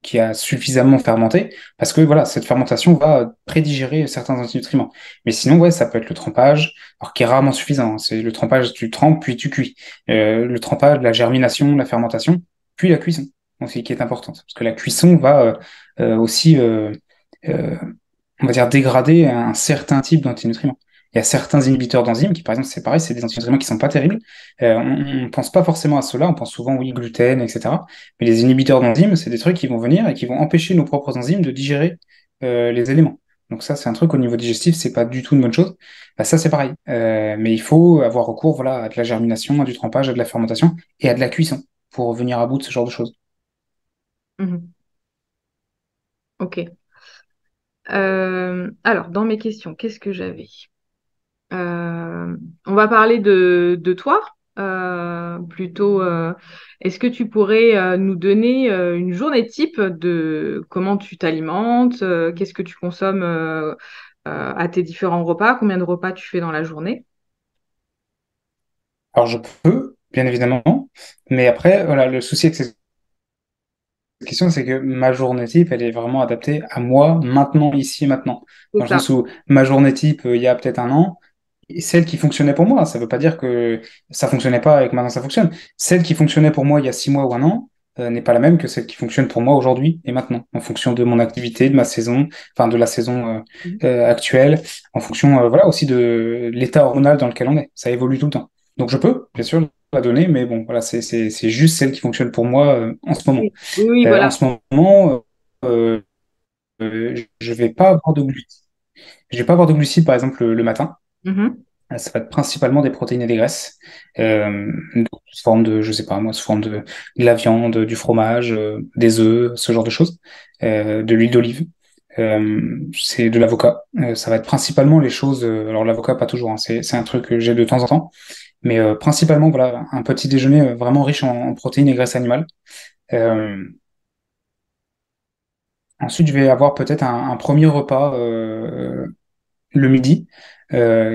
qui a suffisamment fermenté, parce que voilà, cette fermentation va prédigérer certains antinutriments. Mais sinon, ouais, ça peut être le trempage, alors qui est rarement suffisant. C'est le trempage, tu trempes, puis tu cuis. Le trempage, la germination, la fermentation, puis la cuisson, aussi, qui est importante, parce que la cuisson va aussi on va dire dégrader un certain type d'antinutriments. Il y a certains inhibiteurs d'enzymes qui, par exemple, c'est pareil, c'est des antinutriments qui sont pas terribles. On ne pense pas forcément à cela, on pense souvent, oui, gluten, etc. Mais les inhibiteurs d'enzymes, c'est des trucs qui vont venir et qui vont empêcher nos propres enzymes de digérer les éléments. Donc ça, c'est un truc au niveau digestif, c'est pas du tout une bonne chose. Bah, ça, c'est pareil. Mais il faut avoir recours, voilà, à de la germination, à du trempage, à de la fermentation et à de la cuisson pour venir à bout de ce genre de choses. Mmh. Ok. Alors, dans mes questions, qu'est-ce que j'avais ? On va parler de toi plutôt. Est-ce que tu pourrais nous donner une journée type de comment tu t'alimentes, qu'est-ce que tu consommes à tes différents repas, combien de repas tu fais dans la journée? Alors je peux, bien évidemment, mais après, voilà, le souci avec cette question, c'est que ma journée type, elle est vraiment adaptée à moi, maintenant, ici et maintenant. Dans le sens où ma journée type, il y a peut-être un an, celle qui fonctionnait pour moi, ça ne veut pas dire que ça ne fonctionnait pas et que maintenant ça fonctionne. Celle qui fonctionnait pour moi il y a 6 mois ou un an n'est pas la même que celle qui fonctionne pour moi aujourd'hui et maintenant, en fonction de mon activité, de ma saison, enfin de la saison actuelle, en fonction voilà, aussi de l'état hormonal dans lequel on est. Ça évolue tout le temps. Donc je peux, bien sûr, la donner, mais bon, voilà, c'est juste celle qui fonctionne pour moi en ce moment. Oui, voilà. En ce moment, je ne vais pas avoir de glucides. Je ne vais pas avoir de glucides, par exemple, le matin. Ça va être principalement des protéines et des graisses, sous forme de, je sais pas moi, sous forme de la viande, du fromage, des œufs, ce genre de choses, de l'huile d'olive, c'est de l'avocat. Ça va être principalement les choses. Alors l'avocat pas toujours, hein, c'est un truc que j'ai de temps en temps, mais principalement voilà un petit déjeuner vraiment riche en protéines et graisses animales. Ensuite je vais avoir peut-être un premier repas le midi.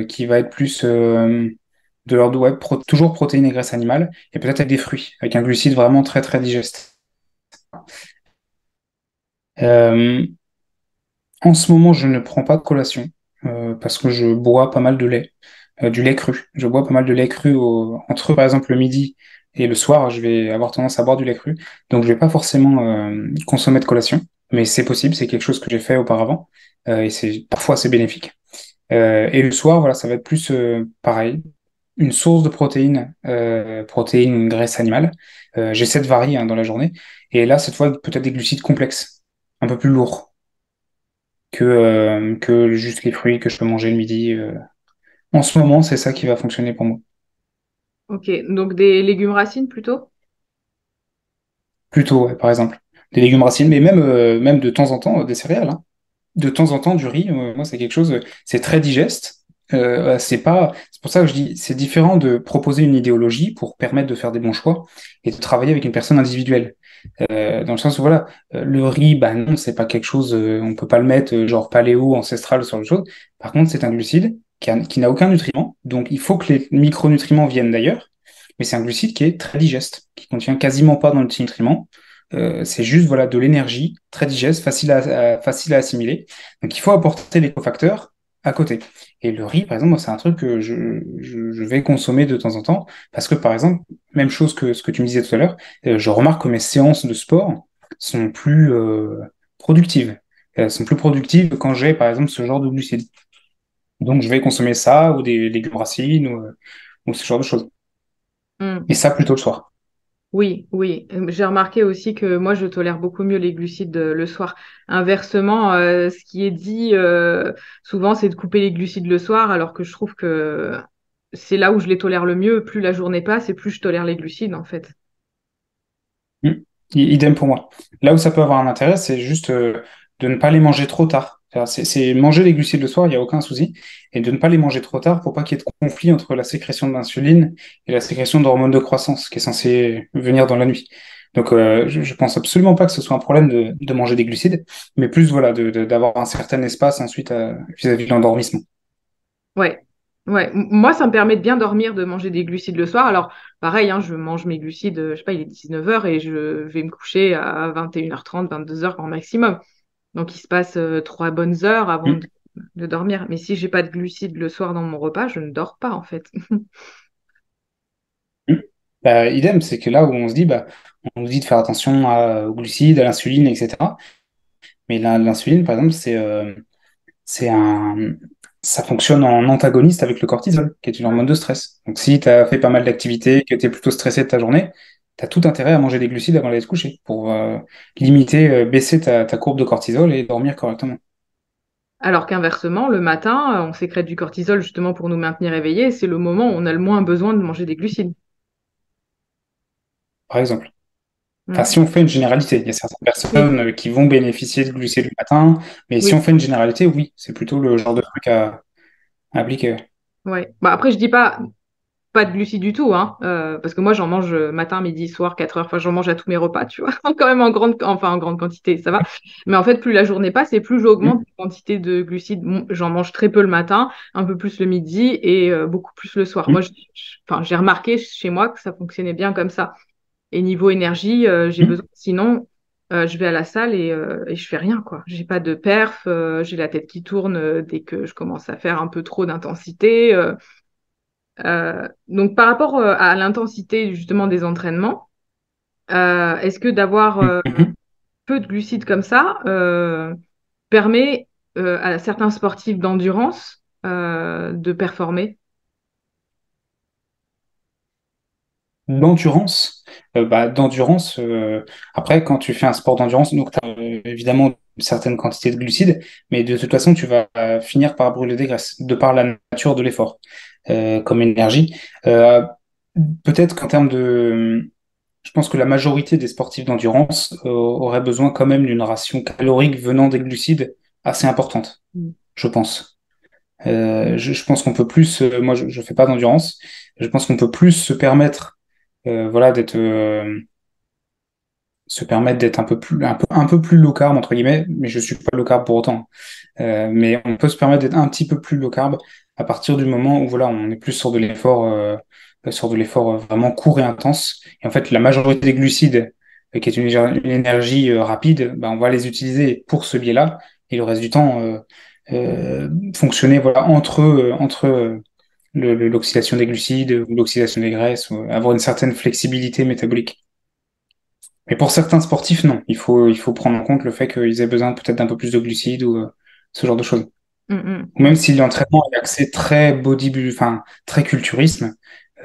Qui va être plus de l'ordre web, toujours protéines et graisses animales, et peut-être avec des fruits, avec un glucide vraiment très très digeste. En ce moment, je ne prends pas de collation, parce que je bois pas mal de lait, du lait cru. Je bois pas mal de lait cru entre, par exemple, le midi et le soir, je vais avoir tendance à boire du lait cru, donc je vais pas forcément consommer de collation, mais c'est possible, c'est quelque chose que j'ai fait auparavant, et parfois c'est bénéfique. Et le soir, voilà, ça va être plus pareil, une source de protéines, graisse animale. J'essaie de varier hein, dans la journée. Et là, cette fois, peut-être des glucides complexes, un peu plus lourds que juste les fruits que je peux manger le midi. En ce moment, c'est ça qui va fonctionner pour moi. Ok, donc des légumes racines plutôt? Plutôt, ouais, par exemple. Des légumes racines, mais même de temps en temps, des céréales. Hein. De temps en temps du riz, moi c'est quelque chose, c'est très digeste. C'est pour ça que je dis, c'est différent de proposer une idéologie pour permettre de faire des bons choix et de travailler avec une personne individuelle. Dans le sens où voilà, le riz, bah non, c'est pas quelque chose, on peut pas le mettre genre paléo, ancestral, sur le chose. Par contre, c'est un glucide qui n'a aucun nutriment, donc il faut que les micronutriments viennent d'ailleurs. Mais c'est un glucide qui est très digeste, qui contient quasiment pas d'antinutriments. C'est juste voilà, de l'énergie, très digeste, facile à assimiler. Donc il faut apporter les cofacteurs à côté. Et le riz, par exemple, moi, c'est un truc que je vais consommer de temps en temps, parce que, par exemple, même chose que ce que tu me disais tout à l'heure, je remarque que mes séances de sport sont plus productives. Elles sont plus productives quand j'ai, par exemple, ce genre de glucides. Donc je vais consommer ça, ou des légumes racines, ou ce genre de choses. Et ça, plutôt le soir. Oui. J'ai remarqué aussi que moi, je tolère beaucoup mieux les glucides le soir. Inversement, ce qui est dit souvent, c'est de couper les glucides le soir, alors que je trouve que c'est là où je les tolère le mieux. Plus la journée passe et plus je tolère les glucides, en fait. Idem pour moi. Là où ça peut avoir un intérêt, c'est juste de ne pas les manger trop tard. C'est manger les glucides le soir, il n'y a aucun souci, et de ne pas les manger trop tard pour pas qu'il y ait de conflit entre la sécrétion d'insuline et la sécrétion d'hormones de croissance qui est censée venir dans la nuit. Donc je pense absolument pas que ce soit un problème de manger des glucides, mais plus voilà d'avoir un certain espace ensuite vis-à-vis de l'endormissement. Ouais. Moi, ça me permet de bien dormir, de manger des glucides le soir. Alors, pareil, hein, je mange mes glucides, je sais pas, il est 19h et je vais me coucher à 21h30, 22h en maximum. Donc, il se passe 3 bonnes heures avant de dormir. Mais si je n'ai pas de glucides le soir dans mon repas, je ne dors pas, en fait. Idem, c'est que là où on se dit, bah, on nous dit de faire attention aux glucides, à l'insuline, etc. Mais l'insuline, par exemple, ça fonctionne en antagoniste avec le cortisol, qui est une hormone de stress. Donc, si tu as fait pas mal d'activités, que tu es plutôt stressé de ta journée, tu as tout intérêt à manger des glucides avant d'aller te coucher pour limiter, baisser ta courbe de cortisol et dormir correctement. Alors qu'inversement, le matin, on sécrète du cortisol justement pour nous maintenir éveillés. C'est le moment où on a le moins besoin de manger des glucides. Par exemple. Enfin, si on fait une généralité, il y a certaines personnes qui vont bénéficier de glucides le matin, mais si on fait une généralité, oui, c'est plutôt le genre de truc à appliquer. Ouais. Bah après, je dis pas de glucides du tout, hein, parce que moi, j'en mange matin, midi, soir, 4 heures. Enfin, j'en mange à tous mes repas, tu vois, quand même en grande quantité, ça va. Mais en fait, plus la journée passe et plus j'augmente la quantité de glucides. Bon, j'en mange très peu le matin, un peu plus le midi et beaucoup plus le soir. Moi, j'ai remarqué chez moi que ça fonctionnait bien comme ça. Et niveau énergie, j'ai besoin. Sinon, je vais à la salle et je fais rien, quoi. J'ai pas de perf, j'ai la tête qui tourne dès que je commence à faire un peu trop d'intensité. Donc, par rapport à l'intensité justement des entraînements, est-ce que d'avoir peu de glucides comme ça permet à certains sportifs d'endurance de performer? D'endurance, après, quand tu fais un sport d'endurance, donc tu as évidemment une certaine quantité de glucides, mais de toute façon, tu vas finir par brûler des graisses, de par la nature de l'effort, comme énergie. Peut-être qu'en termes de... Je pense que la majorité des sportifs d'endurance auraient besoin quand même d'une ration calorique venant des glucides assez importante, je pense. Je pense qu'on peut plus... moi, je fais pas d'endurance. Je pense qu'on peut plus se permettre... d'être un peu plus low carb entre guillemets, mais je suis pas low carb pour autant, mais on peut se permettre d'être un petit peu plus low carb à partir du moment où voilà, on est plus sur de l'effort vraiment court et intense, et en fait la majorité des glucides qui est une énergie rapide, on va les utiliser pour ce biais-là, et le reste du temps fonctionner voilà entre l'oxydation des glucides ou l'oxydation des graisses, ou avoir une certaine flexibilité métabolique. Mais pour certains sportifs, non. Il faut prendre en compte le fait qu'ils aient besoin peut-être d'un peu plus de glucides ou ce genre de choses. Ou même si l'entraînement est axé très très culturisme,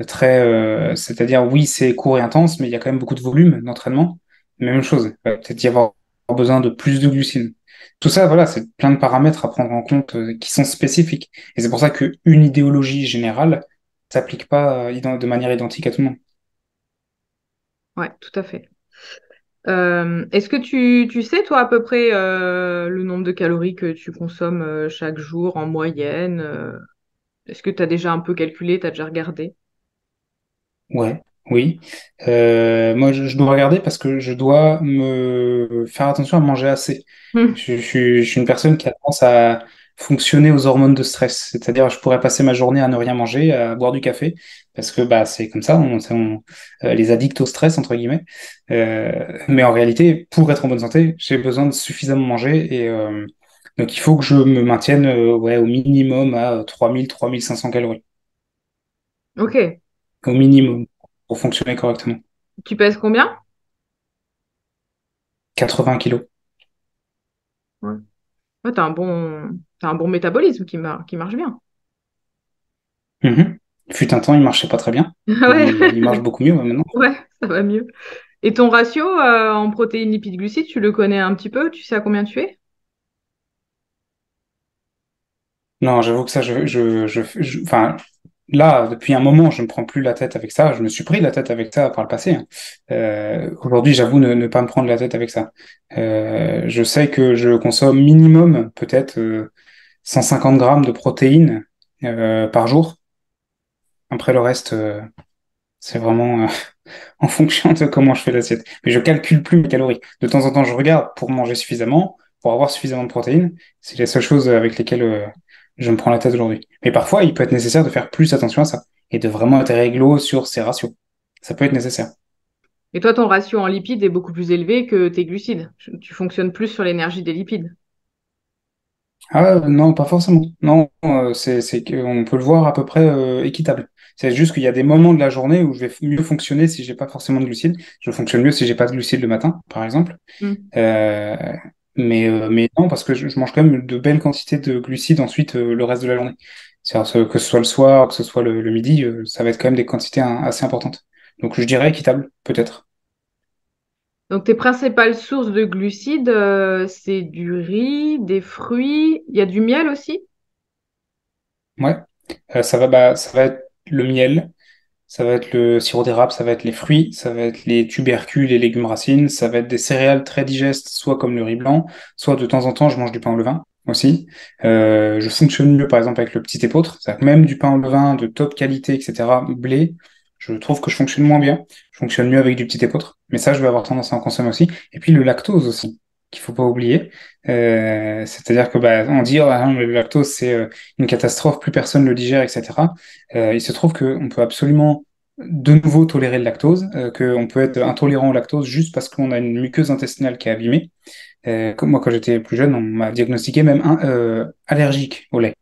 c'est-à-dire oui, c'est court et intense, mais il y a quand même beaucoup de volume d'entraînement. Même chose, peut-être y avoir besoin de plus de glucides. Tout ça, voilà, c'est plein de paramètres à prendre en compte qui sont spécifiques. Et c'est pour ça qu'une idéologie générale ne s'applique pas de manière identique à tout le monde. Oui, tout à fait. Est-ce que tu sais, toi, à peu près le nombre de calories que tu consommes chaque jour en moyenne? Est-ce que tu as déjà un peu calculé, tu as déjà regardé? Oui. Moi, je dois regarder parce que je dois me faire attention à manger assez. Je suis une personne qui a tendance à fonctionner aux hormones de stress. C'est-à-dire, je pourrais passer ma journée à ne rien manger, à boire du café, parce que c'est comme ça, les addicts au stress, entre guillemets. Mais en réalité, pour être en bonne santé, j'ai besoin de suffisamment manger. Et donc, il faut que je me maintienne au minimum à 3000-3500 calories. OK. Au minimum. Pour fonctionner correctement. Tu pèses combien? 80 kilos. Ouais. Ouais, t'as un bon métabolisme qui marche bien. Fut un temps, il marchait pas très bien. Il marche beaucoup mieux maintenant. Ouais, ça va mieux. Et ton ratio en protéines, lipides, glucides, tu le connais un petit peu? Tu sais à combien tu es? Non, j'avoue que ça, là, depuis un moment, je ne me prends plus la tête avec ça. Je me suis pris la tête avec ça par le passé. Aujourd'hui, j'avoue ne pas me prendre la tête avec ça. Je sais que je consomme minimum, peut-être 150 grammes de protéines par jour. Après, le reste, c'est vraiment en fonction de comment je fais l'assiette. Mais je ne calcule plus mes calories. De temps en temps, je regarde pour manger suffisamment, pour avoir suffisamment de protéines. C'est la seule chose avec lesquelles... je me prends la tête aujourd'hui. Mais parfois, il peut être nécessaire de faire plus attention à ça et de vraiment être réglo sur ces ratios. Ça peut être nécessaire. Et toi, ton ratio en lipides est beaucoup plus élevé que tes glucides. Tu fonctionnes plus sur l'énergie des lipides. Ah non, pas forcément. Non, c'est qu'on peut le voir à peu près équitable. C'est juste qu'il y a des moments de la journée où je vais mieux fonctionner si j'ai pas forcément de glucides. Je fonctionne mieux si j'ai pas de glucides le matin, par exemple. Mais non, parce que je mange quand même de belles quantités de glucides ensuite le reste de la journée. C'est-à-dire que ce soit le soir, que ce soit le midi, ça va être quand même des quantités assez importantes. Donc je dirais équitable, peut-être. Donc tes principales sources de glucides, c'est du riz, des fruits, il y a du miel aussi? Ouais, ça va être le miel, ça va être le sirop d'érable, ça va être les fruits, ça va être les tubercules, les légumes racines, ça va être des céréales très digestes, soit comme le riz blanc, soit de temps en temps je mange du pain au levain aussi. Je fonctionne mieux par exemple avec le petit épeautre, c'est-à-dire que même du pain au levain de top qualité, etc., blé, je trouve que je fonctionne moins bien. Je fonctionne mieux avec du petit épeautre. Mais ça, je vais avoir tendance à en consommer aussi. Et puis le lactose aussi, qu'il faut pas oublier. C'est-à-dire que on dit le lactose, c'est une catastrophe, plus personne le digère, etc. Il se trouve qu'on peut absolument de nouveau tolérer le lactose, qu'on peut être intolérant au lactose juste parce qu'on a une muqueuse intestinale qui est abîmée. Comme moi, quand j'étais plus jeune, on m'a diagnostiqué même allergique au lait.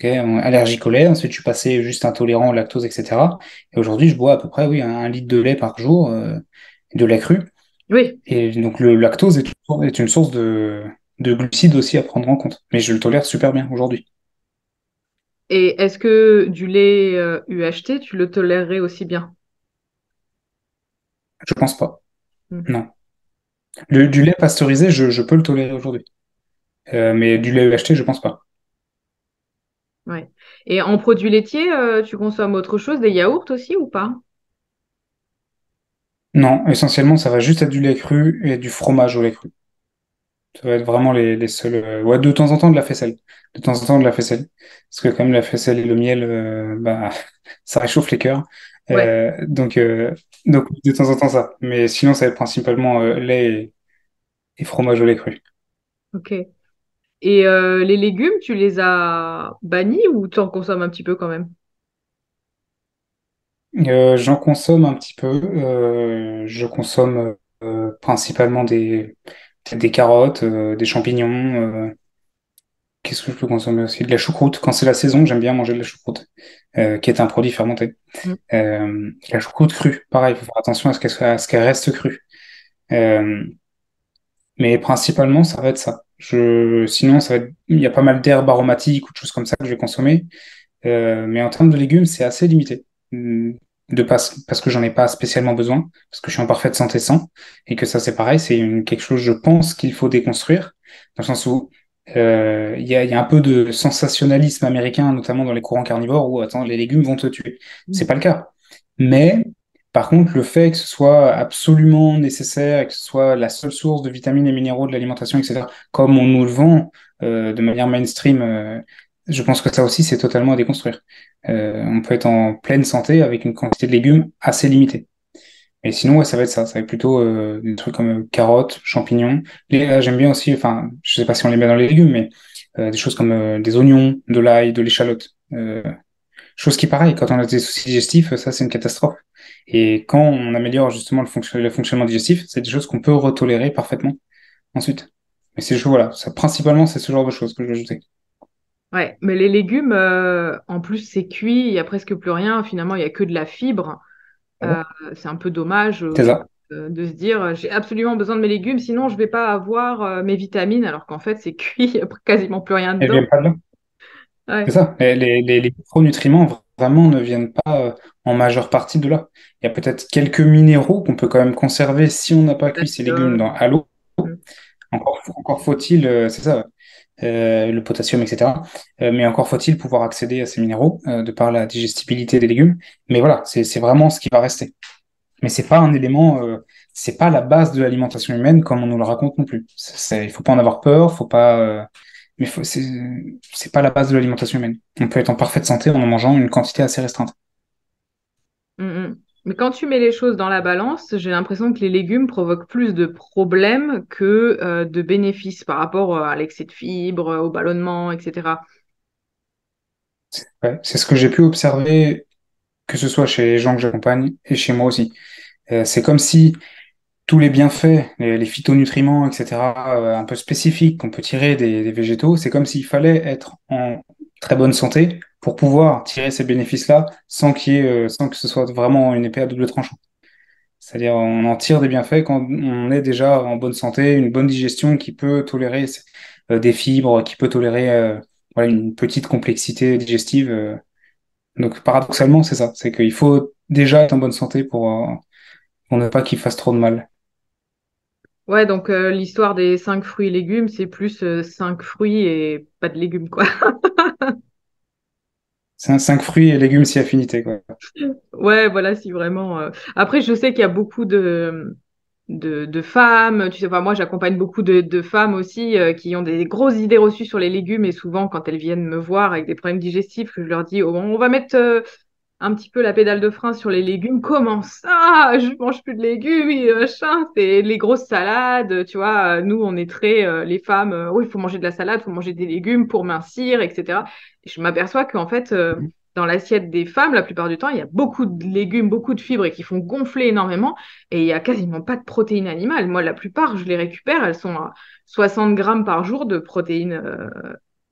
Okay, allergique au lait, ensuite je suis passé juste intolérant au lactose, etc. Et aujourd'hui, je bois à peu près, oui, 1 litre de lait par jour, de lait cru. Oui. Et donc le lactose est une source de glucides aussi à prendre en compte. Mais je le tolère super bien aujourd'hui. Et est-ce que du lait UHT, tu le tolérerais aussi bien? Je pense pas. Non. Du lait pasteurisé, je peux le tolérer aujourd'hui. Mais du lait UHT, je pense pas. Ouais. Et en produits laitiers, tu consommes autre chose, des yaourts aussi ou pas? Non, essentiellement, ça va juste être du lait cru et du fromage au lait cru. Ça va être vraiment les seuls... Ouais, de temps en temps, de la faisselle. De temps en temps, de la faisselle. Parce que quand même, la faisselle et le miel, ça réchauffe les cœurs. Ouais. Donc, de temps en temps, ça. Mais sinon, ça va être principalement lait et fromage au lait cru. Ok. Et les légumes, tu les as bannis ou tu en consommes un petit peu quand même? J'en consomme un petit peu. Je consomme principalement des carottes, des champignons. Qu'est-ce que je peux consommer aussi? De la choucroute. Quand c'est la saison, j'aime bien manger de la choucroute, qui est un produit fermenté. La choucroute crue, pareil, il faut faire attention à ce qu'elle reste crue. Mais principalement, ça va être ça. Sinon, il y a pas mal d'herbes aromatiques ou de choses comme ça que je vais consommer. Mais en termes de légumes, c'est assez limité. Parce que j'en ai pas spécialement besoin, parce que je suis en parfaite santé sans, et que ça, c'est pareil, c'est quelque chose, je pense, qu'il faut déconstruire, dans le sens où il y a un peu de sensationnalisme américain, notamment dans les courants carnivores, où attends, les légumes vont te tuer. C'est pas le cas. Mais... Par contre, le fait que ce soit absolument nécessaire et que ce soit la seule source de vitamines et minéraux de l'alimentation, etc., comme on nous le vend de manière mainstream, je pense que ça aussi, c'est totalement à déconstruire. On peut être en pleine santé avec une quantité de légumes assez limitée. Mais sinon, ouais, ça va être ça. Ça va être plutôt des trucs comme carottes, champignons. J'aime bien aussi, enfin, je sais pas si on les met dans les légumes, mais des choses comme des oignons, de l'ail, de l'échalote. Chose qui, pareil, quand on a des soucis digestifs, ça, c'est une catastrophe. Et quand on améliore justement le fonctionnement digestif, c'est des choses qu'on peut retolérer parfaitement ensuite. Mais c'est voilà, principalement, c'est ce genre de choses que je vais ajouter. Ouais, mais les légumes, en plus, c'est cuit, il n'y a presque plus rien. Finalement, il n'y a que de la fibre. C'est un peu dommage de se dire, j'ai absolument besoin de mes légumes, sinon je ne vais pas avoir mes vitamines, alors qu'en fait, c'est cuit, il n'y a quasiment plus rien dedans. Ouais. C'est ça, les micronutriments vraiment ne viennent pas en majeure partie de là. Il y a peut-être quelques minéraux qu'on peut quand même conserver si on n'a pas cuit ces légumes à l'eau. Encore faut-il, c'est ça, le potassium, etc. Mais encore faut-il pouvoir accéder à ces minéraux de par la digestibilité des légumes. Mais voilà, c'est vraiment ce qui va rester. Mais c'est pas un élément, c'est pas la base de l'alimentation humaine comme on nous le raconte non plus. Il faut pas en avoir peur, faut pas... Mais c'est pas la base de l'alimentation humaine. On peut être en parfaite santé en mangeant une quantité assez restreinte. Mais quand tu mets les choses dans la balance, j'ai l'impression que les légumes provoquent plus de problèmes que de bénéfices par rapport à l'excès de fibres, au ballonnement, etc. Ouais, c'est ce que j'ai pu observer, que ce soit chez les gens que j'accompagne et chez moi aussi. C'est comme si... tous les bienfaits, les phytonutriments, etc., un peu spécifiques qu'on peut tirer des végétaux, c'est comme s'il fallait être en très bonne santé pour pouvoir tirer ces bénéfices-là sans que ce soit vraiment une épée à double tranchant. C'est-à-dire on en tire des bienfaits quand on est déjà en bonne santé, une bonne digestion qui peut tolérer des fibres, qui peut tolérer voilà, une petite complexité digestive. Donc paradoxalement, c'est ça, c'est qu'il faut déjà être en bonne santé pour ne pas qu'il fasse trop de mal. Ouais, donc l'histoire des 5 fruits et légumes, c'est plus 5 fruits et pas de légumes, quoi. C'est un 5 fruits et légumes si affinité, quoi. Ouais, voilà, si vraiment... Après, je sais qu'il y a beaucoup de femmes, tu sais, enfin, moi, j'accompagne beaucoup de femmes aussi qui ont des grosses idées reçues sur les légumes, et souvent, quand elles viennent me voir avec des problèmes digestifs, je leur dis, oh, on va mettre... un petit peu la pédale de frein sur les légumes. Comment ça? Je mange plus de légumes et machin. C'est les grosses salades, tu vois. Nous, on est très les femmes. Oui, il faut manger de la salade, il faut manger des légumes pour mincir, etc. Et je m'aperçois qu'en fait, dans l'assiette des femmes, la plupart du temps, il y a beaucoup de légumes, beaucoup de fibres et qui font gonfler énormément. Et il y a quasiment pas de protéines animales. Moi, la plupart, je les récupère. Elles sont à 60 grammes par jour de protéines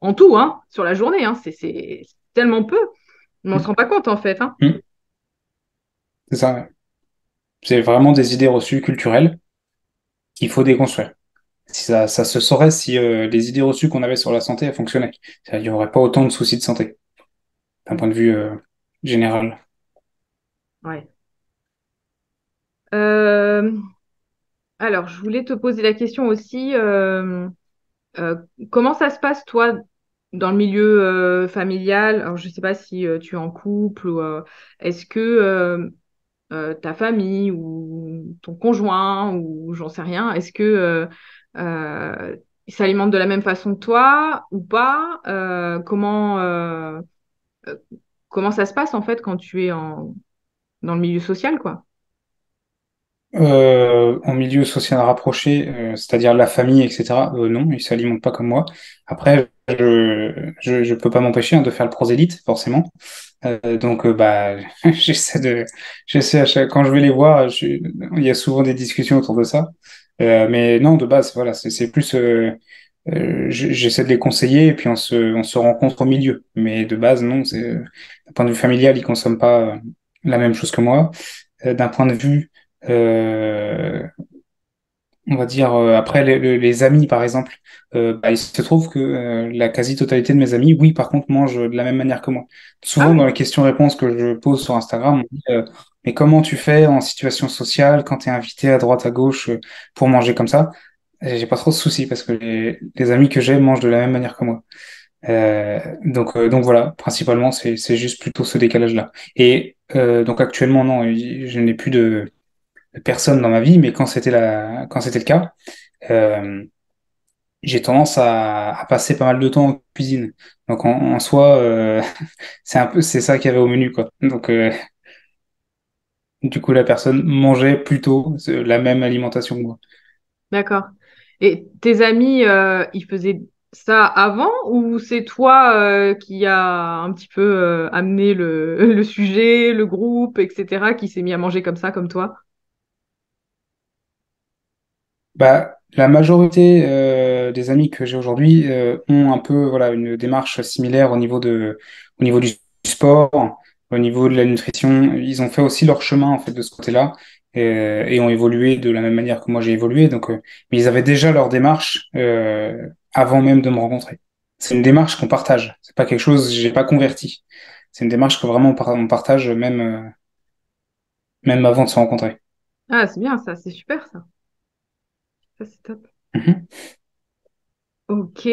en tout, hein, sur la journée. Hein. C'est tellement peu. Mais on ne se rend pas compte, en fait. Hein. C'est ça. C'est vraiment des idées reçues culturelles qu'il faut déconstruire. Ça se saurait si les idées reçues qu'on avait sur la santé, elles fonctionnaient. Il n'y aurait pas autant de soucis de santé, d'un point de vue général. Ouais. Alors, je voulais te poser la question aussi. Comment ça se passe, toi, dans le milieu familial? Alors, je ne sais pas si tu es en couple ou est-ce que ta famille ou ton conjoint ou j'en sais rien, est-ce que il s'alimente de la même façon que toi ou pas? Comment ça se passe en fait quand tu es dans le milieu social, quoi? En milieu social rapproché, c'est-à-dire la famille, etc., non, ils s'alimentent pas comme moi. Après, je peux pas m'empêcher, hein, de faire le prosélyte, forcément. Donc, bah, quand je vais les voir, il y a souvent des discussions autour de ça. Mais non, de base, voilà, c'est plus, j'essaie de les conseiller et puis on se rencontre au milieu. Mais de base, non, d'un point de vue familial, ils consomment pas la même chose que moi. D'un point de vue, on va dire, après les amis, par exemple, bah, il se trouve que la quasi-totalité de mes amis, oui, par contre, mangent de la même manière que moi. Souvent, dans les questions-réponses que je pose sur Instagram, on dit mais comment tu fais en situation sociale quand tu es invité à droite, à gauche pour manger comme ça? J'ai pas trop de soucis parce que les amis que j'ai mangent de la même manière que moi. Donc voilà, principalement, c'est juste plutôt ce décalage-là. Et donc actuellement, non, je n'ai plus de personne dans ma vie, mais quand c'était le cas, j'ai tendance à passer pas mal de temps en cuisine. Donc en soi, c'est ça qu'il y avait au menu, quoi. Donc du coup, la personne mangeait plutôt la même alimentation que moi. D'accord. Et tes amis, ils faisaient ça avant ou c'est toi qui a un petit peu amené le sujet, le groupe, etc., qui s'est mis à manger comme ça, comme toi? Bah, la majorité des amis que j'ai aujourd'hui ont un peu, voilà, une démarche similaire au niveau du sport, au niveau de la nutrition. Ils ont fait aussi leur chemin en fait de ce côté-là et ont évolué de la même manière que moi j'ai évolué. Donc, mais ils avaient déjà leur démarche avant même de me rencontrer. C'est une démarche qu'on partage. C'est pas quelque chose que j'ai pas converti. C'est une démarche que vraiment on partage même avant de se rencontrer. Ah, c'est bien ça, c'est super ça. C'est top. Ok.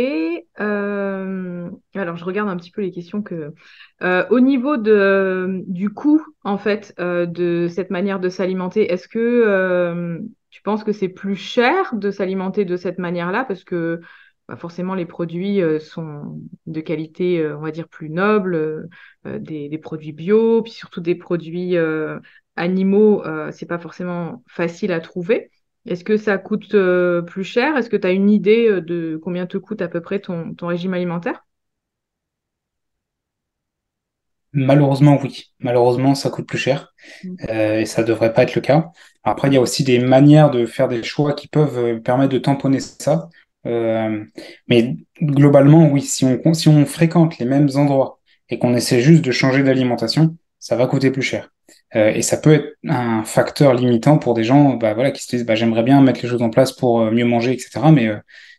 Alors, je regarde un petit peu les questions que... au niveau du coût, en fait, de cette manière de s'alimenter, est-ce que tu penses que c'est plus cher de s'alimenter de cette manière-là? Parce que bah, forcément, les produits sont de qualité, on va dire, plus noble, des produits bio, puis surtout des produits animaux, c'est pas forcément facile à trouver. Est-ce que ça coûte plus cher? Est-ce que tu as une idée de combien te coûte à peu près ton régime alimentaire? Malheureusement, oui. Malheureusement, ça coûte plus cher et ça ne devrait pas être le cas. Après, il y a aussi des manières de faire des choix qui peuvent permettre de tamponner ça. Mais globalement, oui, si on fréquente les mêmes endroits et qu'on essaie juste de changer d'alimentation, ça va coûter plus cher. Et ça peut être un facteur limitant pour des gens voilà, qui se disent j'aimerais bien mettre les choses en place pour mieux manger, etc. Mais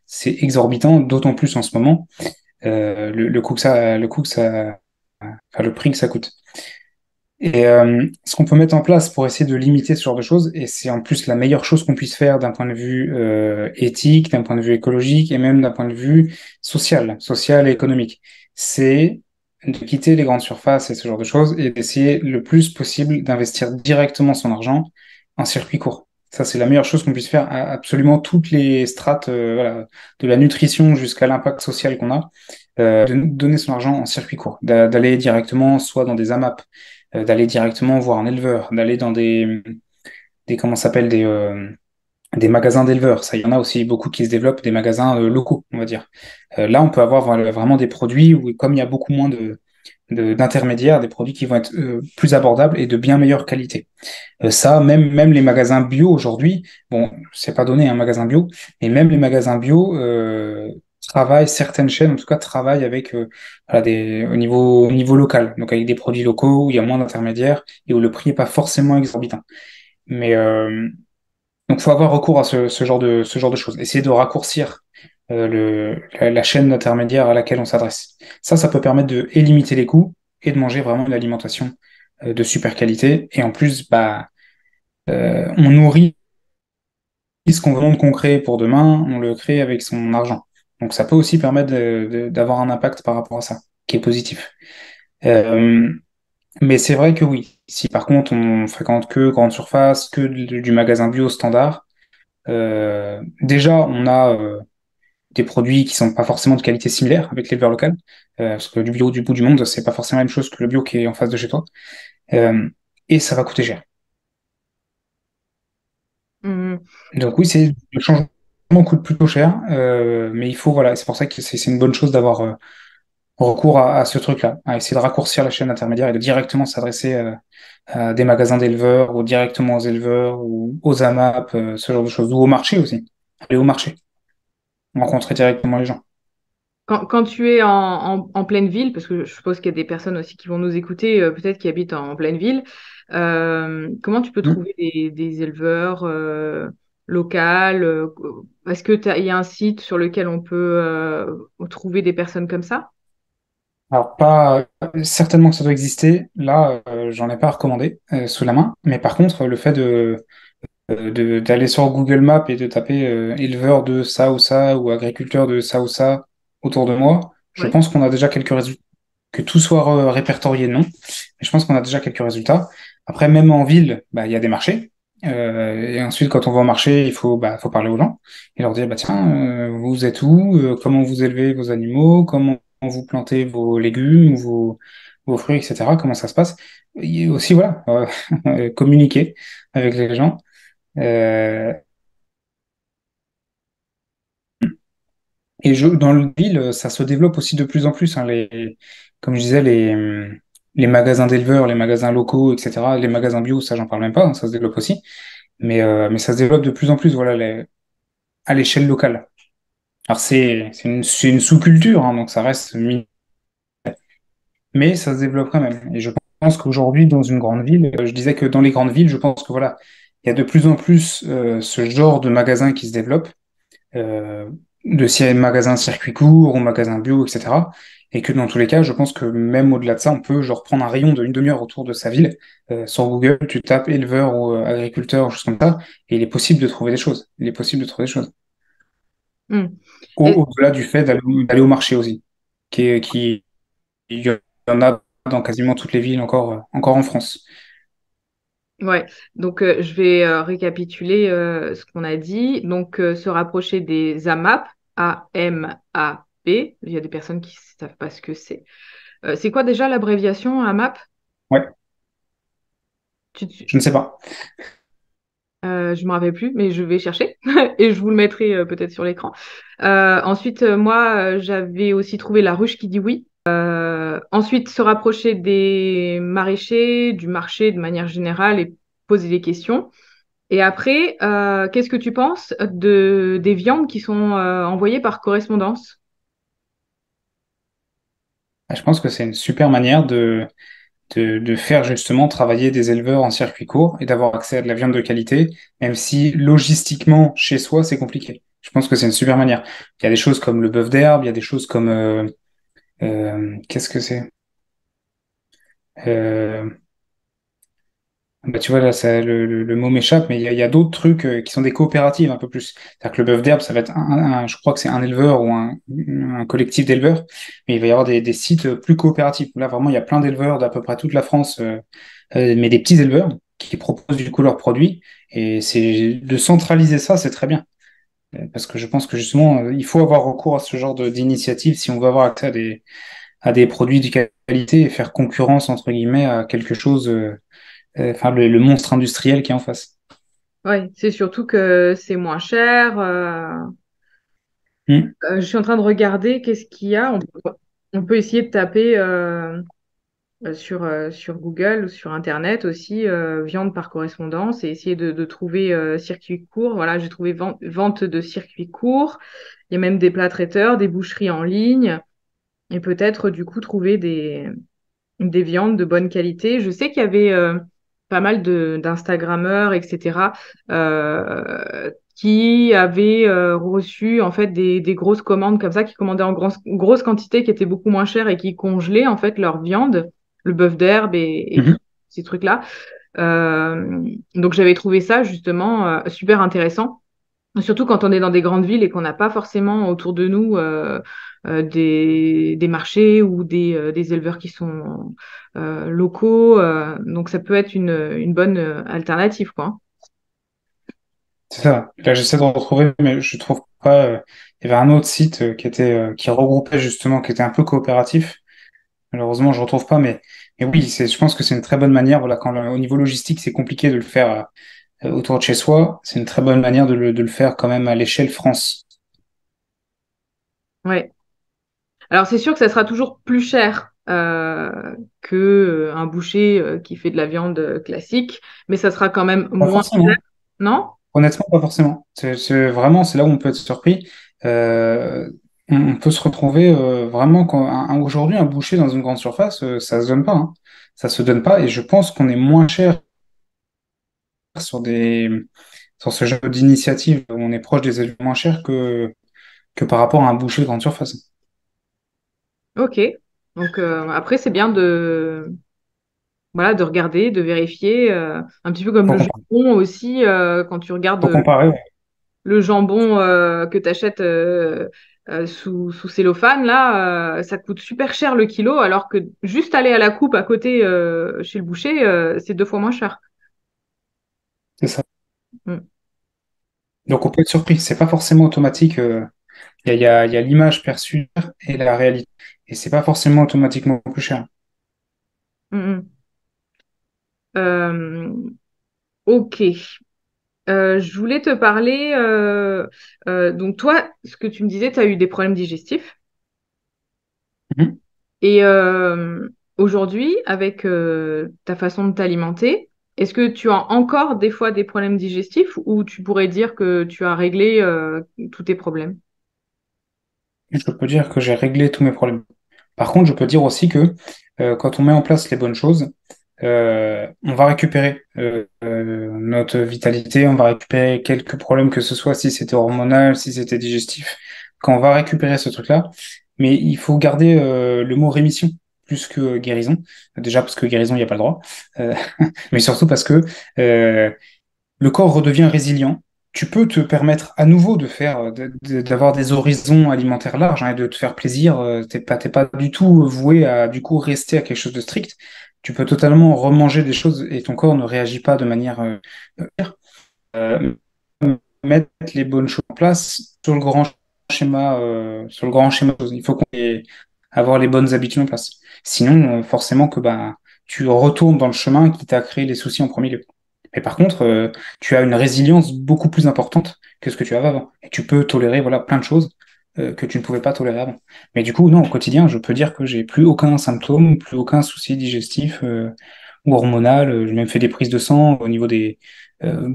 c'est exorbitant, d'autant plus en ce moment, le prix que ça coûte. Et ce qu'on peut mettre en place pour essayer de limiter ce genre de choses, et c'est en plus la meilleure chose qu'on puisse faire d'un point de vue éthique, d'un point de vue écologique et même d'un point de vue social et économique, c'est de quitter les grandes surfaces et ce genre de choses et d'essayer le plus possible d'investir directement son argent en circuit court. Ça, c'est la meilleure chose qu'on puisse faire à absolument toutes les strates, de la nutrition jusqu'à l'impact social qu'on a, de donner son argent en circuit court, d'aller directement soit dans des AMAP, d'aller directement voir un éleveur, d'aller dans des magasins d'éleveurs. Ça, il y en a aussi beaucoup qui se développent, des magasins locaux, on va dire. Là, on peut avoir vraiment des produits où, comme il y a beaucoup moins d'intermédiaires, des produits qui vont être plus abordables et de bien meilleure qualité. Même les magasins bio aujourd'hui, c'est pas donné un magasin bio, mais même les magasins bio certaines chaînes, en tout cas, travaillent avec au niveau local, donc avec des produits locaux où il y a moins d'intermédiaires et où le prix n'est pas forcément exorbitant. Mais donc, faut avoir recours à ce genre de choses. Essayer de raccourcir la chaîne d'intermédiaires à laquelle on s'adresse. Ça peut permettre de limiter les coûts et de manger vraiment une alimentation de super qualité. Et en plus, on nourrit ce qu'on veut qu'on crée pour demain, on le crée avec son argent. Donc ça peut aussi permettre d'avoir un impact par rapport à ça, qui est positif. Mais c'est vrai que oui, si par contre on fréquente que grande surface, que du magasin bio standard, déjà on a des produits qui sont pas forcément de qualité similaire avec l'éleveur local, parce que du bio du bout du monde, c'est pas forcément la même chose que le bio qui est en face de chez toi, et ça va coûter cher. Donc oui, c'est le changement. Coûte plutôt cher, mais il faut, c'est pour ça que c'est une bonne chose d'avoir recours à ce truc-là, à essayer de raccourcir la chaîne intermédiaire et de directement s'adresser à des magasins d'éleveurs ou directement aux éleveurs ou aux AMAP, ce genre de choses, ou au marché aussi, aller au marché, rencontrer directement les gens. Quand tu es en pleine ville, parce que je suppose qu'il y a des personnes aussi qui vont nous écouter, peut-être qui habitent en pleine ville, comment tu peux trouver des éleveurs local, est-ce qu'il y a un site sur lequel on peut trouver des personnes comme ça? Alors, certainement que ça doit exister. Là, j'en ai pas recommandé sous la main. Mais par contre, le fait d'aller sur Google Maps et de taper éleveur de ça ou ça ou agriculteur de ça ou ça autour de moi, je pense qu'on a déjà quelques résultats. Que tout soit répertorié, non. Mais je pense qu'on a déjà quelques résultats. Après, même en ville, il y a des marchés. Et ensuite, quand on va au marché, il faut parler aux gens et leur dire vous êtes où, comment vous élevez vos animaux, comment vous plantez vos légumes, vos fruits, etc. Comment ça se passe. Et aussi communiquer avec les gens. Et dans le ville, ça se développe aussi de plus en plus. Hein, comme je disais, les magasins d'éleveurs, les magasins locaux, etc., les magasins bio, ça, j'en parle même pas, ça se développe aussi. Mais ça se développe de plus en plus, à l'échelle locale. Alors, c'est une sous-culture, hein, donc ça reste minime. Mais ça se développe quand même. Et je pense qu'aujourd'hui, dans une grande ville, je disais que dans les grandes villes, je pense que, il y a de plus en plus ce genre de magasins qui se développent, de magasins circuit court ou magasins bio, etc., et que dans tous les cas, je pense que même au-delà de ça, on peut prendre un rayon de une demi-heure autour de sa ville. Sur Google, tu tapes éleveur ou agriculteur ou choses comme ça, et il est possible de trouver des choses. Mmh. Au-delà du fait d'aller au marché aussi, il y en a dans quasiment toutes les villes encore en France. Ouais, donc je vais récapituler ce qu'on a dit. Donc, se rapprocher des AMAP, A-M-A-P. Il y a des personnes qui ne savent pas ce que c'est. C'est quoi déjà l'abréviation AMAP? Ouais. Je ne sais pas. Je ne me rappelle plus, mais je vais chercher et je vous le mettrai peut-être sur l'écran. Ensuite, moi, j'avais aussi trouvé la ruche qui dit oui. Ensuite, se rapprocher des maraîchers, du marché de manière générale et poser des questions. Et après, qu'est-ce que tu penses des viandes qui sont envoyées par correspondance? Je pense que c'est une super manière de faire justement travailler des éleveurs en circuit court et d'avoir accès à de la viande de qualité, même si logistiquement, chez soi, c'est compliqué. Je pense que c'est une super manière. Il y a des choses comme le bœuf d'herbe, il y a des choses comme... qu'est-ce que c'est Bah, tu vois, là, ça, le mot m'échappe, mais il y a d'autres trucs qui sont des coopératives un peu plus. C'est-à-dire que le bœuf d'herbe, ça va être je crois que c'est un éleveur ou un collectif d'éleveurs, mais il va y avoir des sites plus coopératifs. Là, vraiment, il y a plein d'éleveurs d'à peu près toute la France, mais des petits éleveurs qui proposent du coup leurs produits. Et c'est de centraliser ça, c'est très bien. Parce que je pense que justement, il faut avoir recours à ce genre d'initiative si on veut avoir accès à des produits de qualité et faire concurrence, entre guillemets, à quelque chose... Enfin, le monstre industriel qui est en face. Oui, c'est surtout que c'est moins cher. Je suis en train de regarder qu'est-ce qu'il y a. On peut essayer de taper sur Google ou sur Internet aussi, viande par correspondance, et essayer de trouver circuit court. Voilà, j'ai trouvé vente de circuit court. Il y a même des plats traiteurs, des boucheries en ligne, et peut-être du coup trouver des viandes de bonne qualité. Je sais qu'il y avait... pas mal d'Instagrammeurs, etc., qui avaient reçu en fait des grosses commandes comme ça, qui commandaient en grosse quantité, qui étaient beaucoup moins chères et qui congelaient en fait leur viande, le bœuf d'herbe et ces trucs-là. Donc j'avais trouvé ça justement super intéressant, surtout quand on est dans des grandes villes et qu'on n'a pas forcément autour de nous des marchés ou des éleveurs qui sont locaux, donc ça peut être une bonne alternative, quoi. C'est ça. Là, j'essaie de retrouver, mais je trouve pas. Il y avait un autre site qui regroupait justement, qui était un peu coopératif. Malheureusement, je retrouve pas, mais oui, je pense que c'est une très bonne manière. Voilà, quand au niveau logistique, c'est compliqué de le faire autour de chez soi. C'est une très bonne manière de le faire quand même à l'échelle France. Ouais. Alors, c'est sûr que ça sera toujours plus cher qu'un boucher qui fait de la viande classique, mais ça sera quand même moins cher, non? Honnêtement, pas forcément. Vraiment, c'est là où on peut être surpris. On peut se retrouver vraiment... Aujourd'hui, un boucher dans une grande surface, ça se donne pas. Hein. Ça se donne pas, et je pense qu'on est moins cher sur ce genre d'initiative où on est proche des éleveurs moins chers que par rapport à un boucher de grande surface. Ok, donc après c'est bien de regarder, de vérifier, un petit peu comme jambon aussi, quand tu regardes le jambon que tu achètes sous cellophane, là, ça coûte super cher le kilo, alors que juste aller à la coupe à côté chez le boucher, c'est 2 fois moins cher. C'est ça. Mm. Donc on peut être surpris, c'est pas forcément automatique. Il y a l'image perçue et la réalité. Et c'est pas forcément automatiquement plus cher. Mmh. Ok. Je voulais te parler... donc toi, ce que tu me disais, tu as eu des problèmes digestifs. Mmh. Et aujourd'hui, avec ta façon de t'alimenter, est-ce que tu as encore des fois des problèmes digestifs ou tu pourrais dire que tu as réglé tous tes problèmes? Je peux dire que j'ai réglé tous mes problèmes. Par contre, je peux dire aussi que quand on met en place les bonnes choses, on va récupérer notre vitalité, on va récupérer quelques problèmes que ce soit, si c'était hormonal, si c'était digestif, quand on va récupérer ce truc-là. Mais il faut garder le mot rémission plus que guérison. Déjà parce que guérison, il n'y a pas le droit. Mais surtout parce que le corps redevient résilient. Tu peux te permettre à nouveau d'avoir des horizons alimentaires larges, hein, et de te faire plaisir. T'es pas du tout voué à, du coup, rester à quelque chose de strict. Tu peux totalement remanger des choses et ton corps ne réagit pas de manière mettre les bonnes choses en place sur le grand schéma. Il faut avoir les bonnes habitudes en place. Sinon, forcément que tu retournes dans le chemin qui t'a créé les soucis en premier lieu. Mais par contre, tu as une résilience beaucoup plus importante que ce que tu avais avant. Et tu peux tolérer plein de choses que tu ne pouvais pas tolérer avant. Mais du coup, non, au quotidien, je peux dire que j'ai plus aucun symptôme, plus aucun souci digestif ou hormonal. J'ai même fait des prises de sang au niveau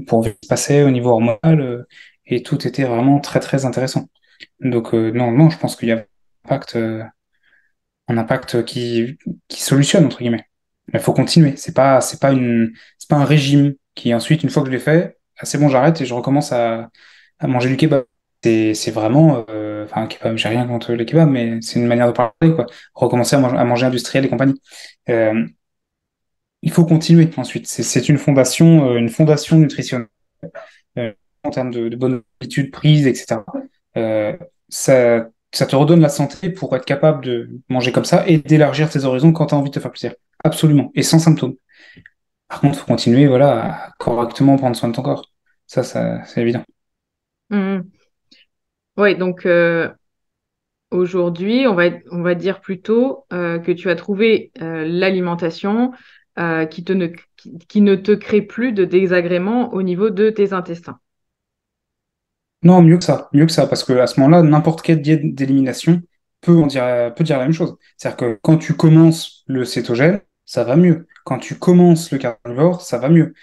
pour voir ce qui se passait au niveau hormonal. Et tout était vraiment très, très intéressant. Donc, non, je pense qu'il y a un impact qui solutionne, entre guillemets. il faut continuer. C'est pas un régime qui ensuite, une fois que je l'ai fait, ah, c'est bon, j'arrête et je recommence à manger du kebab. C'est vraiment, enfin un kebab, j'ai rien contre les kebabs, mais c'est une manière de parler, quoi. Recommencer à manger industriel et compagnie. Il faut continuer ensuite. C'est une fondation nutritionnelle en termes de bonnes habitudes prises, etc. Ça te redonne la santé pour être capable de manger comme ça et d'élargir tes horizons quand tu as envie de te faire plaisir. Absolument. Et sans symptômes. Par contre, il faut continuer, voilà, à correctement prendre soin de ton corps. Ça c'est évident. Mmh. Oui, donc aujourd'hui, on va dire plutôt que tu as trouvé l'alimentation qui ne te crée plus de désagréments au niveau de tes intestins. Non, mieux que ça, parce qu'à ce moment-là, n'importe quelle diète d'élimination peut dire la même chose. C'est-à-dire que quand tu commences le cétogène, ça va mieux. Quand tu commences le carnivore, ça va mieux.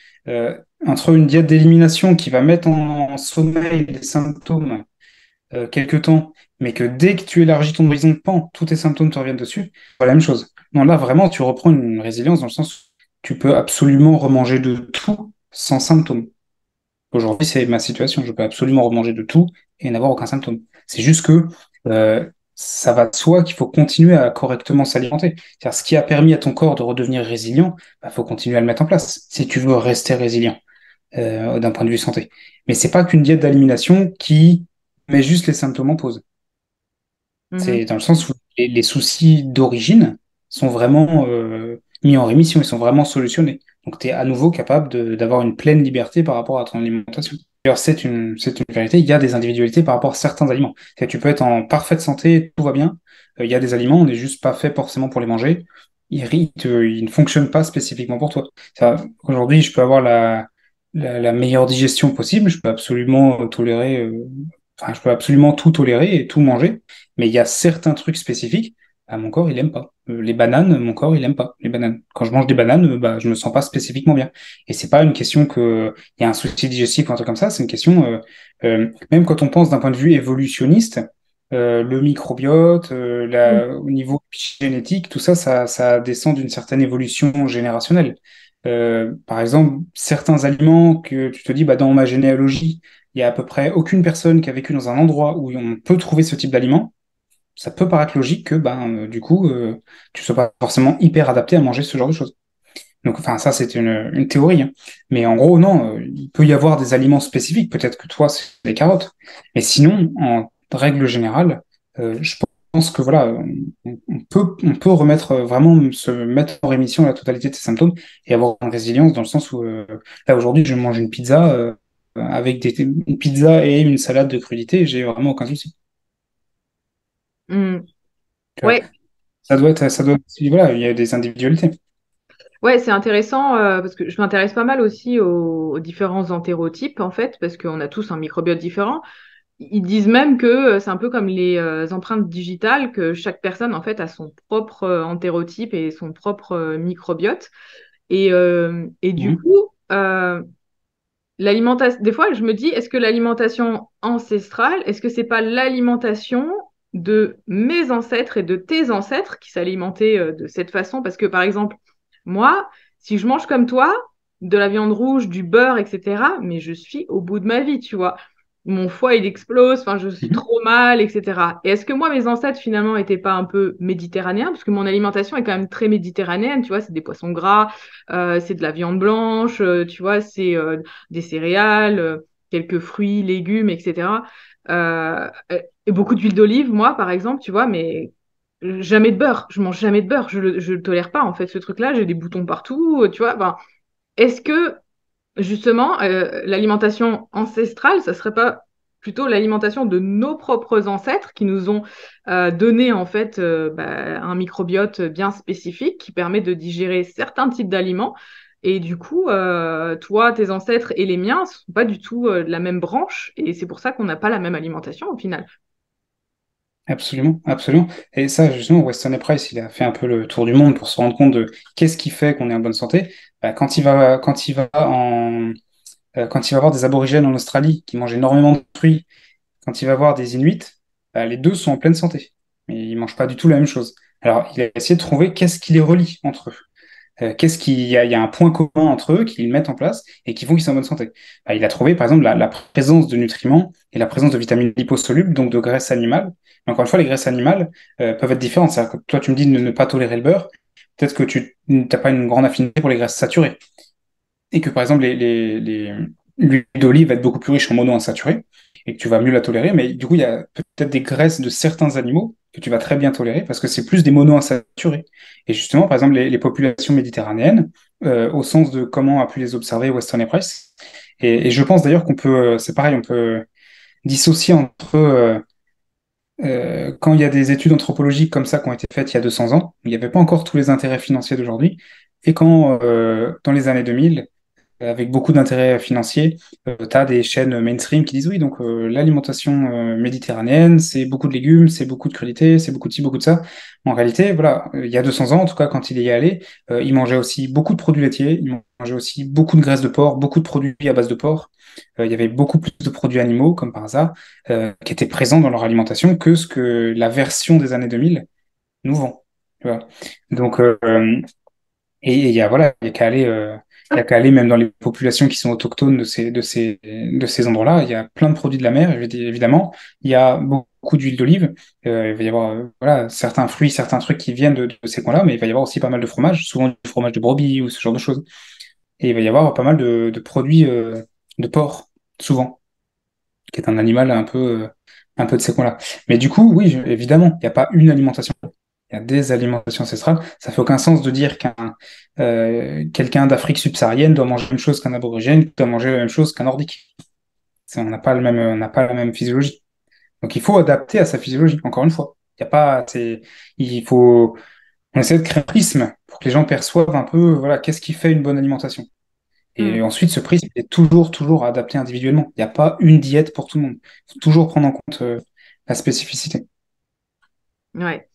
Entre une diète d'élimination qui va mettre en sommeil les symptômes quelques temps, mais que dès que tu élargis ton horizon, tous tes symptômes te reviennent dessus, c'est la même chose. Non, là, vraiment, tu reprends une résilience dans le sens où tu peux absolument remanger de tout sans symptômes. Aujourd'hui, c'est ma situation. Je peux absolument remanger de tout et n'avoir aucun symptôme. C'est juste que ça va de soi qu'il faut continuer à correctement s'alimenter. C'est-à-dire, ce qui a permis à ton corps de redevenir résilient, faut continuer à le mettre en place si tu veux rester résilient d'un point de vue santé. Mais c'est pas qu'une diète d'élimination qui met juste les symptômes en pause. Mmh. C'est dans le sens où les soucis d'origine sont vraiment mis en rémission, ils sont vraiment solutionnés. Donc, tu es à nouveau capable d'avoir une pleine liberté par rapport à ton alimentation. D'ailleurs, c'est une vérité. Il y a des individualités par rapport à certains aliments. C'est-à-dire, tu peux être en parfaite santé, tout va bien. Il y a des aliments, on n'est juste pas fait forcément pour les manger. Ils ne fonctionnent pas spécifiquement pour toi. Aujourd'hui, je peux avoir la meilleure digestion possible. Je peux absolument tolérer, je peux absolument tout tolérer et tout manger. Mais il y a certains trucs spécifiques. Mon corps, il aime pas. Les bananes, mon corps, il aime pas les bananes. Quand je mange des bananes, je me sens pas spécifiquement bien. Et c'est pas une question que il y a un souci digestif ou un truc comme ça. C'est une question même quand on pense d'un point de vue évolutionniste, le microbiote, au niveau génétique, tout ça descend d'une certaine évolution générationnelle. Par exemple, certains aliments que tu te dis, dans ma généalogie, il y a à peu près aucune personne qui a vécu dans un endroit où on peut trouver ce type d'aliment. Ça peut paraître logique que du coup tu sois pas forcément hyper adapté à manger ce genre de choses. Donc ça c'est une théorie, hein. Mais en gros non, il peut y avoir des aliments spécifiques, peut-être que toi c'est des carottes. Mais sinon en règle générale, je pense que voilà, on peut remettre vraiment se mettre en rémission la totalité de ces symptômes et avoir une résilience dans le sens où là aujourd'hui je mange une pizza avec une pizza et une salade de crudités, et j'ai vraiment aucun souci. Mmh. Ouais. Ça doit être, voilà, il y a des individualités. Ouais, c'est intéressant parce que je m'intéresse pas mal aussi aux différents entérotypes en fait, parce qu'on a tous un microbiote différent. Ils disent même que c'est un peu comme les empreintes digitales, que chaque personne en fait a son propre entérotype et son propre microbiote. Et du coup, l'alimentation. Des fois, je me dis, est-ce que l'alimentation ancestrale, est-ce que c'est pas l'alimentation de mes ancêtres et de tes ancêtres qui s'alimentaient de cette façon? Parce que, par exemple, moi, si je mange comme toi, de la viande rouge, du beurre, etc., mais je suis au bout de ma vie, tu vois. Mon foie, il explose, je suis trop mal, etc. Et est-ce que moi, mes ancêtres, finalement, n'étaient pas un peu méditerranéens? Parce que mon alimentation est quand même très méditerranéenne, tu vois, c'est des poissons gras, c'est de la viande blanche, tu vois, c'est des céréales, quelques fruits, légumes, etc., et beaucoup d'huile d'olive, moi, par exemple, tu vois, mais jamais de beurre. Je mange jamais de beurre. Je le tolère pas, en fait, ce truc-là. J'ai des boutons partout, tu vois. Est-ce que, justement, l'alimentation ancestrale, ça serait pas plutôt l'alimentation de nos propres ancêtres qui nous ont donné, en fait, un microbiote bien spécifique qui permet de digérer certains types d'aliments? Et du coup, toi, tes ancêtres et les miens ne sont pas du tout de la même branche. Et c'est pour ça qu'on n'a pas la même alimentation au final. Absolument, absolument. Et ça, justement, Weston Price, il a fait un peu le tour du monde pour se rendre compte de qu'est-ce qui fait qu'on est en bonne santé. Quand il va voir des aborigènes en Australie qui mangent énormément de fruits, quand il va voir des Inuits, les deux sont en pleine santé. Mais ils ne mangent pas du tout la même chose. Alors, il a essayé de trouver qu'est-ce qui les relie entre eux. Qu'est-ce qu'il y a? Il y a un point commun entre eux qu'ils mettent en place et qui font qu'ils sont en bonne santé. Bah, il a trouvé, par exemple, la présence de nutriments et la présence de vitamines liposolubles, donc de graisses animales. Mais encore une fois, les graisses animales peuvent être différentes. C'est-à-dire que toi, tu me dis de ne pas tolérer le beurre. Peut-être que tu n'as pas une grande affinité pour les graisses saturées. Et que, par exemple, l'huile d'olive va être beaucoup plus riche en monoinsaturés et que tu vas mieux la tolérer. Mais du coup, il y a peut-être des graisses de certains animaux que tu vas très bien tolérer parce que c'est plus des monoinsaturés. Et justement, par exemple, les populations méditerranéennes, au sens de comment a pu les observer Weston et Price. Et je pense d'ailleurs qu'on peut, c'est pareil, on peut dissocier entre quand il y a des études anthropologiques comme ça qui ont été faites il y a 200 ans, il n'y avait pas encore tous les intérêts financiers d'aujourd'hui, et quand dans les années 2000, avec beaucoup d'intérêts financiers, tu as des chaînes mainstream qui disent oui, donc l'alimentation méditerranéenne, c'est beaucoup de légumes, c'est beaucoup de crudités, c'est beaucoup de ci, beaucoup de ça. En réalité, voilà, il y a 200 ans, en tout cas, quand il y est allé, il mangeait aussi beaucoup de produits laitiers, il mangeait aussi beaucoup de graisse de porc, beaucoup de produits à base de porc. Il y avait beaucoup plus de produits animaux, comme par hasard, qui étaient présents dans leur alimentation que ce que la version des années 2000 nous vend. Voilà. Donc, et il y a, voilà, il y a qu'à aller... Il n'y a qu'à aller même dans les populations qui sont autochtones de ces endroits-là. Il y a plein de produits de la mer, évidemment. Il y a beaucoup d'huile d'olive. Il va y avoir voilà, certains fruits, certains trucs qui viennent de ces coins-là, mais il va y avoir aussi pas mal de fromages, souvent du fromage de brebis ou ce genre de choses. Et il va y avoir pas mal de produits de porc, souvent, qui est un animal un peu de ces coins-là. Mais du coup, oui, évidemment, il n'y a pas une alimentation. Il y a des alimentations ancestrales. Ça fait aucun sens de dire qu'un quelqu'un d'Afrique subsaharienne doit manger la même chose qu'un aborigène, doit manger la même chose qu'un nordique. On n'a pas la même physiologie. Donc il faut adapter à sa physiologie. Encore une fois, il y a pas. Il faut. On essaie de créer un prisme pour que les gens perçoivent un peu. Voilà, qu'est-ce qui fait une bonne alimentation. Et ensuite, ce prisme est toujours adapté individuellement. Il n'y a pas une diète pour tout le monde. Il faut toujours prendre en compte la spécificité. Ouais.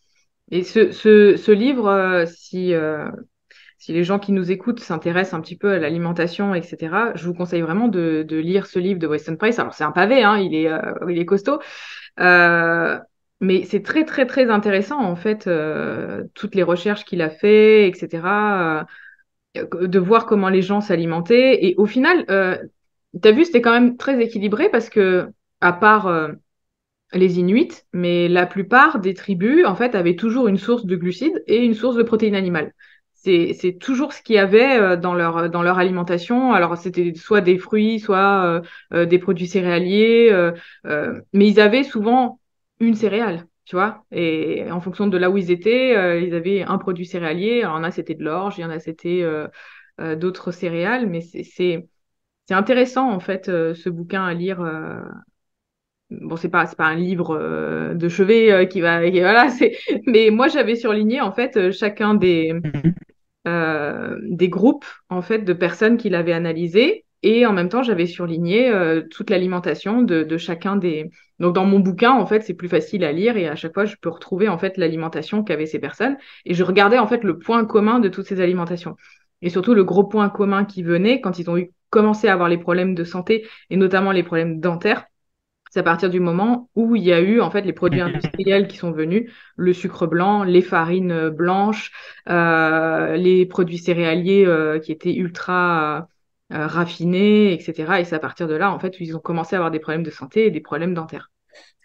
Et ce livre, si les gens qui nous écoutent s'intéressent un petit peu à l'alimentation, etc., je vous conseille vraiment de lire ce livre de Weston Price. Alors, c'est un pavé, hein, il est costaud, mais c'est très, très, très intéressant, en fait, toutes les recherches qu'il a fait, etc., de voir comment les gens s'alimentaient. Et au final, tu as vu, c'était quand même très équilibré parce que, à part... les Inuits, mais la plupart des tribus, en fait, avaient toujours une source de glucides et une source de protéines animales. C'est toujours ce qu'il y avait dans leur alimentation. Alors, c'était soit des fruits, soit des produits céréaliers, mais ils avaient souvent une céréale, tu vois. Et en fonction de là où ils étaient, ils avaient un produit céréalier. Alors, il y en a, c'était de l'orge, il y en a, c'était d'autres céréales, mais c'est intéressant, en fait, ce bouquin à lire. Bon, c'est pas un livre de chevet voilà, mais moi j'avais surligné en fait chacun des groupes en fait de personnes qu'il avait analysées et en même temps j'avais surligné toute l'alimentation de chacun des. Donc dans mon bouquin en fait c'est plus facile à lire et à chaque fois je peux retrouver en fait l'alimentation qu'avaient ces personnes et je regardais en fait le point commun de toutes ces alimentations et surtout le gros point commun qui venait quand ils ont commencé à avoir les problèmes de santé et notamment les problèmes dentaires. C'est à partir du moment où il y a eu en fait les produits industriels qui sont venus, le sucre blanc, les farines blanches, les produits céréaliers qui étaient ultra raffinés, etc. Et c'est à partir de là en fait où ils ont commencé à avoir des problèmes de santé et des problèmes dentaires.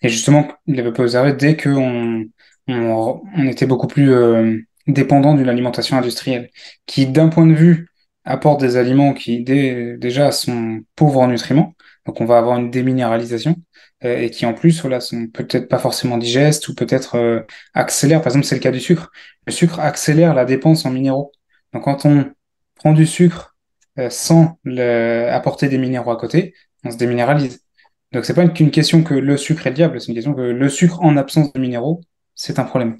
Et justement, il avait pas observé dès qu'on était beaucoup plus dépendant d'une alimentation industrielle, qui d'un point de vue apporte des aliments qui déjà sont pauvres en nutriments. Donc on va avoir une déminéralisation et qui en plus voilà sont peut-être pas forcément digestes ou peut-être accélèrent. Par exemple c'est le cas du sucre. Le sucre accélère la dépense en minéraux. Donc quand on prend du sucre sans apporter des minéraux à côté, on se déminéralise. Donc c'est pas qu'une question que le sucre est le diable, c'est une question que le sucre en absence de minéraux c'est un problème.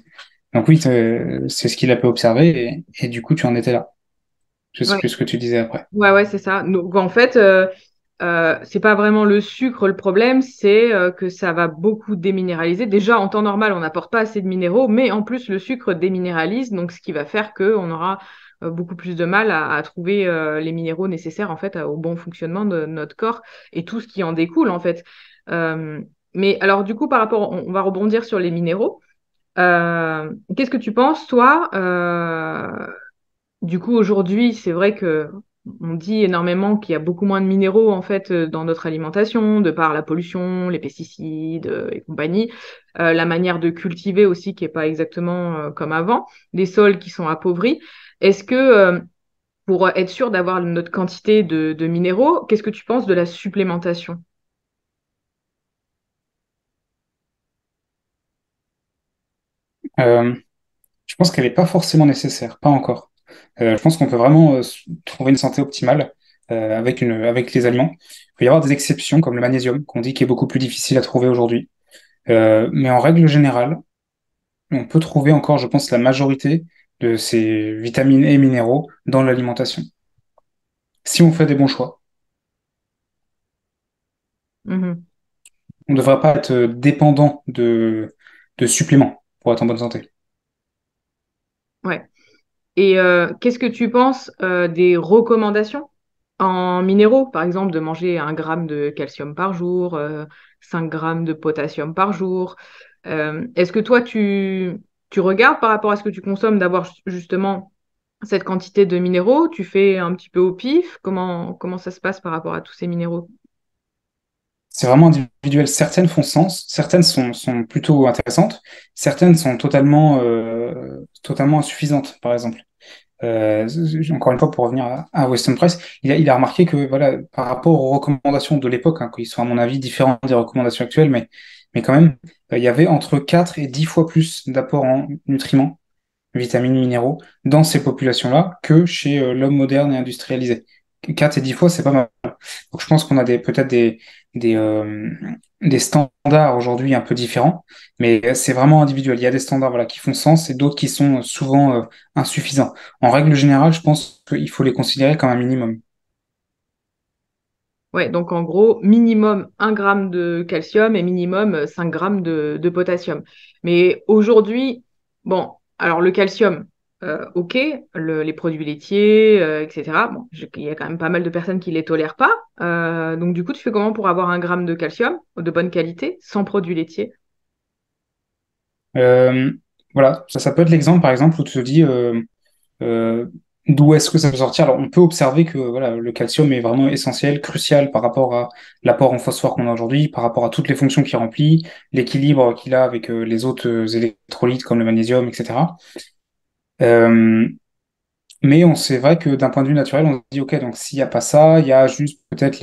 Donc oui c'est ce qu'il a pu observer et du coup tu en étais là. Je sais plus ce que tu disais après. Ouais c'est ça. Donc en fait c'est pas vraiment le sucre le problème, c'est que ça va beaucoup déminéraliser. Déjà en temps normal on n'apporte pas assez de minéraux, mais en plus le sucre déminéralise, donc ce qui va faire qu'on aura beaucoup plus de mal à trouver les minéraux nécessaires en fait au bon fonctionnement de notre corps et tout ce qui en découle en fait. Mais alors du coup par rapport, on va rebondir sur les minéraux. Qu'est-ce que tu penses toi Du coup, aujourd'hui, c'est vrai que on dit énormément qu'il y a beaucoup moins de minéraux en fait dans notre alimentation, de par la pollution, les pesticides et compagnie, la manière de cultiver aussi qui est pas exactement comme avant, des sols qui sont appauvris. Est-ce que pour être sûr d'avoir notre quantité de minéraux, qu'est-ce que tu penses de la supplémentation? Euh, Je pense qu'elle n'est pas forcément nécessaire, pas encore. Je pense qu'on peut vraiment trouver une santé optimale avec les aliments. Il peut y avoir des exceptions comme le magnésium, qu'on dit qui est beaucoup plus difficile à trouver aujourd'hui. Mais en règle générale, on peut trouver encore, je pense, la majorité de ces vitamines et minéraux dans l'alimentation, si on fait des bons choix. Mhm. On ne devrait pas être dépendant de suppléments pour être en bonne santé. Ouais. Et qu'est-ce que tu penses des recommandations en minéraux, par exemple, de manger 1 gramme de calcium par jour, 5 grammes de potassium par jour? Est-ce que toi, tu regardes par rapport à ce que tu consommes d'avoir justement cette quantité de minéraux? Tu fais un petit peu au pif? Comment ça se passe par rapport à tous ces minéraux? C'est vraiment individuel. Certaines font sens, certaines sont plutôt intéressantes, certaines sont totalement insuffisantes, par exemple. Encore une fois, pour revenir à Weston Price, il a remarqué que voilà, par rapport aux recommandations de l'époque, hein, qui sont à mon avis différentes des recommandations actuelles, mais quand même, il y avait entre 4 et 10 fois plus d'apports en nutriments, vitamines, minéraux, dans ces populations-là que chez l'homme moderne et industrialisé. 4 et 10 fois, c'est pas mal. Donc je pense qu'on a peut-être des standards aujourd'hui un peu différents, mais c'est vraiment individuel. Il y a des standards voilà, qui font sens et d'autres qui sont souvent insuffisants. En règle générale, je pense qu'il faut les considérer comme un minimum. Ouais, donc en gros, minimum 1 gramme de calcium et minimum 5 grammes de potassium. Mais aujourd'hui, bon, alors le calcium, ok, les produits laitiers, etc. Bon, il y a quand même pas mal de personnes qui les tolèrent pas. Donc du coup, tu fais comment pour avoir 1 gramme de calcium de bonne qualité sans produits laitiers? Voilà, ça peut être l'exemple, par exemple, où tu te dis d'où est-ce que ça peut sortir. Alors, on peut observer que voilà, le calcium est vraiment essentiel, crucial par rapport à l'apport en phosphore qu'on a aujourd'hui, par rapport à toutes les fonctions qu'il remplit, l'équilibre qu'il a avec les autres électrolytes comme le magnésium, etc. Euh, Mais c'est vrai que d'un point de vue naturel, on se dit, ok, donc s'il n'y a pas ça, il y a juste peut-être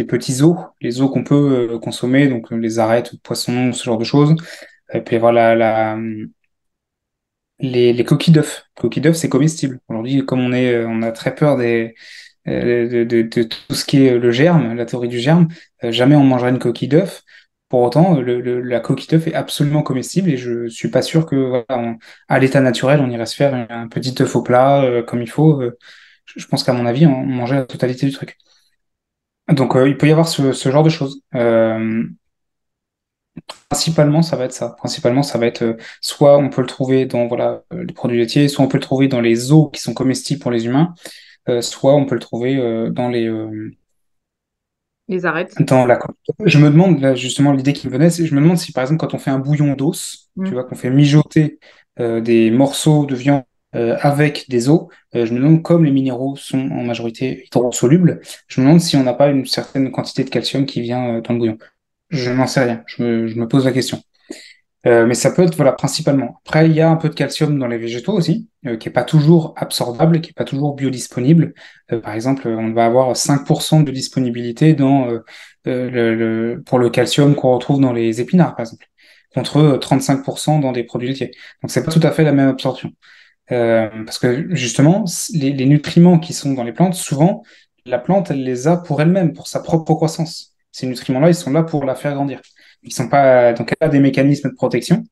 les os qu'on peut consommer, donc les arêtes, poissons, ce genre de choses. Et puis voilà, les coquilles d'œufs. Les coquilles d'œufs, c'est comestible. Aujourd'hui, comme on a très peur de tout ce qui est le germe, la théorie du germe, jamais on mangerait une coquille d'œuf. Pour autant, la coquille d'œuf est absolument comestible et je suis pas sûr que, voilà, à l'état naturel, on irait se faire un petit œuf au plat comme il faut. Je pense qu'à mon avis, on mangeait la totalité du truc. Donc, il peut y avoir ce genre de choses. Principalement, ça va être ça. Principalement, ça va être soit on peut le trouver dans voilà les produits laitiers, soit on peut le trouver dans les eaux qui sont comestibles pour les humains, soit on peut le trouver dans les arêtes. Je me demande, là, justement, l'idée qui me venait, c'est je me demande si, par exemple, quand on fait un bouillon d'os, tu vois, qu'on fait mijoter des morceaux de viande avec des os, je me demande, comme les minéraux sont en majorité hydrosolubles, je me demande si on n'a pas une certaine quantité de calcium qui vient dans le bouillon. Je n'en sais rien, je me pose la question. Mais ça peut être, voilà, principalement. Après, il y a un peu de calcium dans les végétaux aussi, qui n'est pas toujours absorbable, qui n'est pas toujours biodisponible. Par exemple, on va avoir 5% de disponibilité pour le calcium qu'on retrouve dans les épinards, par exemple, contre 35% dans des produits laitiers. Donc, c'est pas tout à fait la même absorption. Parce que, justement, les nutriments qui sont dans les plantes, souvent, la plante, elle les a pour elle-même, pour sa propre croissance. Ces nutriments-là, ils sont là pour la faire grandir. Ils sont pas, donc elle a des mécanismes de protection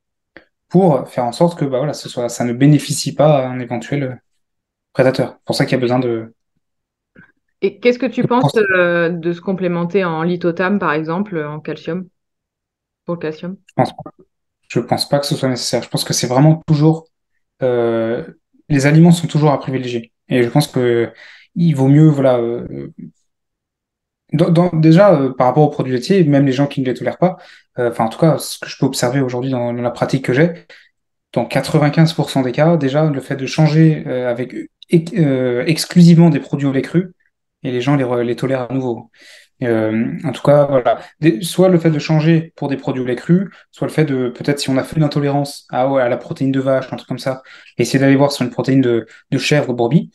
pour faire en sorte que bah voilà, ça ne bénéficie pas à un éventuel prédateur. C'est pour ça qu'il y a besoin de. Et qu'est-ce que tu penses de se complémenter en lithotame, par exemple, en calcium, pour le calcium? Je pense pas que ce soit nécessaire. Je pense que c'est vraiment toujours les aliments sont toujours à privilégier. Et je pense que il vaut mieux voilà. Déjà, par rapport aux produits laitiers, même les gens qui ne les tolèrent pas, enfin en tout cas, ce que je peux observer aujourd'hui dans la pratique que j'ai, dans 95% des cas, déjà le fait de changer avec exclusivement des produits au lait cru et les gens les tolèrent à nouveau. En tout cas, voilà. Soit le fait de changer pour des produits au lait cru, soit le fait de, peut-être si on a fait une intolérance à la protéine de vache, un truc comme ça, essayer d'aller voir sur une protéine de chèvre ou brebis.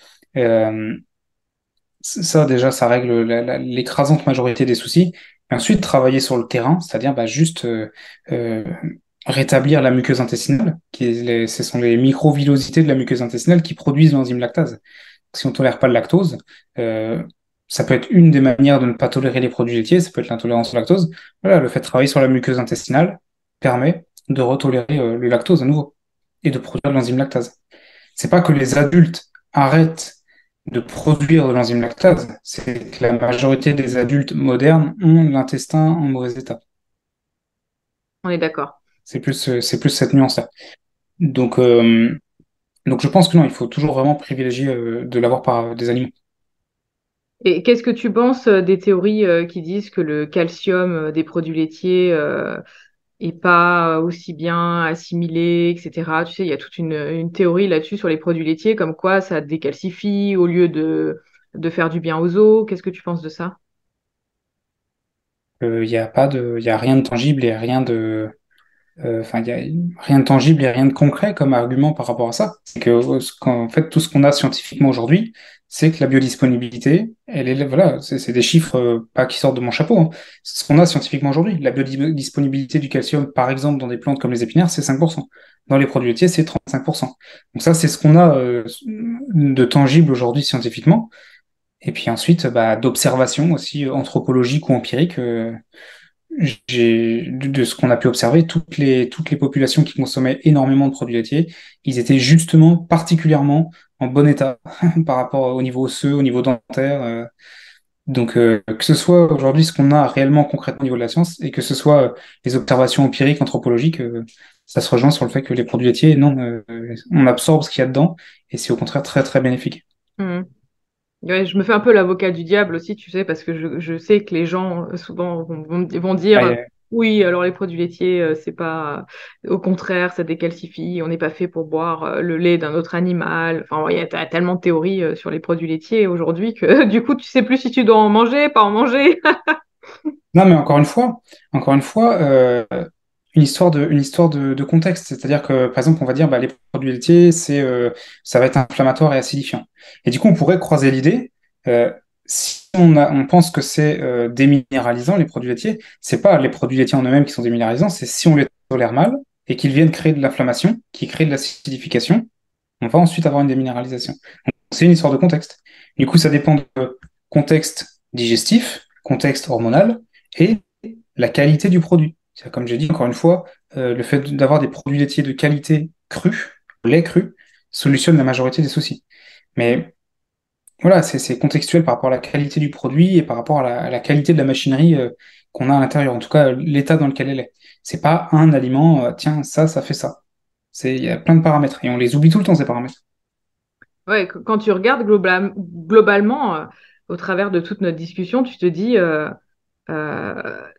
Ça, déjà, ça règle l'écrasante majorité des soucis. Et ensuite, travailler sur le terrain, c'est-à-dire juste rétablir la muqueuse intestinale, ce sont les microvillosités de la muqueuse intestinale qui produisent l'enzyme lactase. Si on ne tolère pas le lactose, ça peut être une des manières de ne pas tolérer les produits laitiers, ça peut être l'intolérance au lactose. Voilà, le fait de travailler sur la muqueuse intestinale permet de retolérer le lactose à nouveau et de produire de l'enzyme lactase. C'est pas que les adultes arrêtent de produire de l'enzyme lactase, c'est que la majorité des adultes modernes ont l'intestin en mauvais état. On est d'accord. C'est plus cette nuance-là. Donc je pense que non, il faut toujours vraiment privilégier de l'avoir par des aliments. Et qu'est-ce que tu penses des théories qui disent que le calcium des produits laitiers n'est pas aussi bien assimilé, etc. Tu sais, il y a toute une théorie là-dessus sur les produits laitiers, comme quoi ça décalcifie au lieu de faire du bien aux os. Qu'est-ce que tu penses de ça? Il n'y a rien de tangible et rien de... Enfin, il n'y a rien de tangible et rien de concret comme argument par rapport à ça. C'est que, en fait, tout ce qu'on a scientifiquement aujourd'hui, c'est que la biodisponibilité, elle est, voilà, c'est des chiffres pas qui sortent de mon chapeau, hein. C'est ce qu'on a scientifiquement aujourd'hui. La biodisponibilité du calcium, par exemple, dans des plantes comme les épinards, c'est 5%. Dans les produits laitiers, c'est 35%. Donc ça, c'est ce qu'on a de tangible aujourd'hui scientifiquement. Et puis ensuite, d'observation aussi anthropologique ou empirique. De ce qu'on a pu observer, toutes les populations qui consommaient énormément de produits laitiers, ils étaient justement particulièrement en bon état par rapport au niveau osseux, au niveau dentaire. Donc que ce soit aujourd'hui ce qu'on a réellement concrètement au niveau de la science et que ce soit les observations empiriques, anthropologiques, ça se rejoint sur le fait que les produits laitiers, non, on absorbe ce qu'il y a dedans et c'est au contraire très très bénéfique. Mmh. Ouais, je me fais un peu l'avocat du diable aussi, tu sais, parce que je sais que les gens souvent vont dire oui, alors les produits laitiers, c'est pas, au contraire, ça décalcifie, on n'est pas fait pour boire le lait d'un autre animal. Enfin, il y a tellement de théories sur les produits laitiers aujourd'hui que du coup, tu sais plus si tu dois en manger, pas en manger. Non, mais encore une fois, une histoire de contexte, c'est-à-dire que par exemple on va dire les produits laitiers ça va être inflammatoire et acidifiant. Et du coup on pourrait croiser l'idée si on pense que c'est déminéralisant les produits laitiers, c'est pas les produits laitiers en eux-mêmes qui sont déminéralisants, c'est si on les tolère mal et qu'ils viennent créer de l'inflammation, qui crée de l'acidification, on va ensuite avoir une déminéralisation. Donc c'est une histoire de contexte. Du coup ça dépend de contexte digestif, contexte hormonal et la qualité du produit. Comme j'ai dit, encore une fois, le fait d'avoir des produits laitiers de qualité crue, lait cru, solutionne la majorité des soucis. Mais voilà, c'est contextuel par rapport à la qualité du produit et par rapport à la qualité de la machinerie qu'on a à l'intérieur, en tout cas l'état dans lequel elle est. C'est pas un aliment, tiens, ça fait ça. Il y a plein de paramètres et on les oublie tout le temps, ces paramètres. Ouais, quand tu regardes globalement, au travers de toute notre discussion, tu te dis...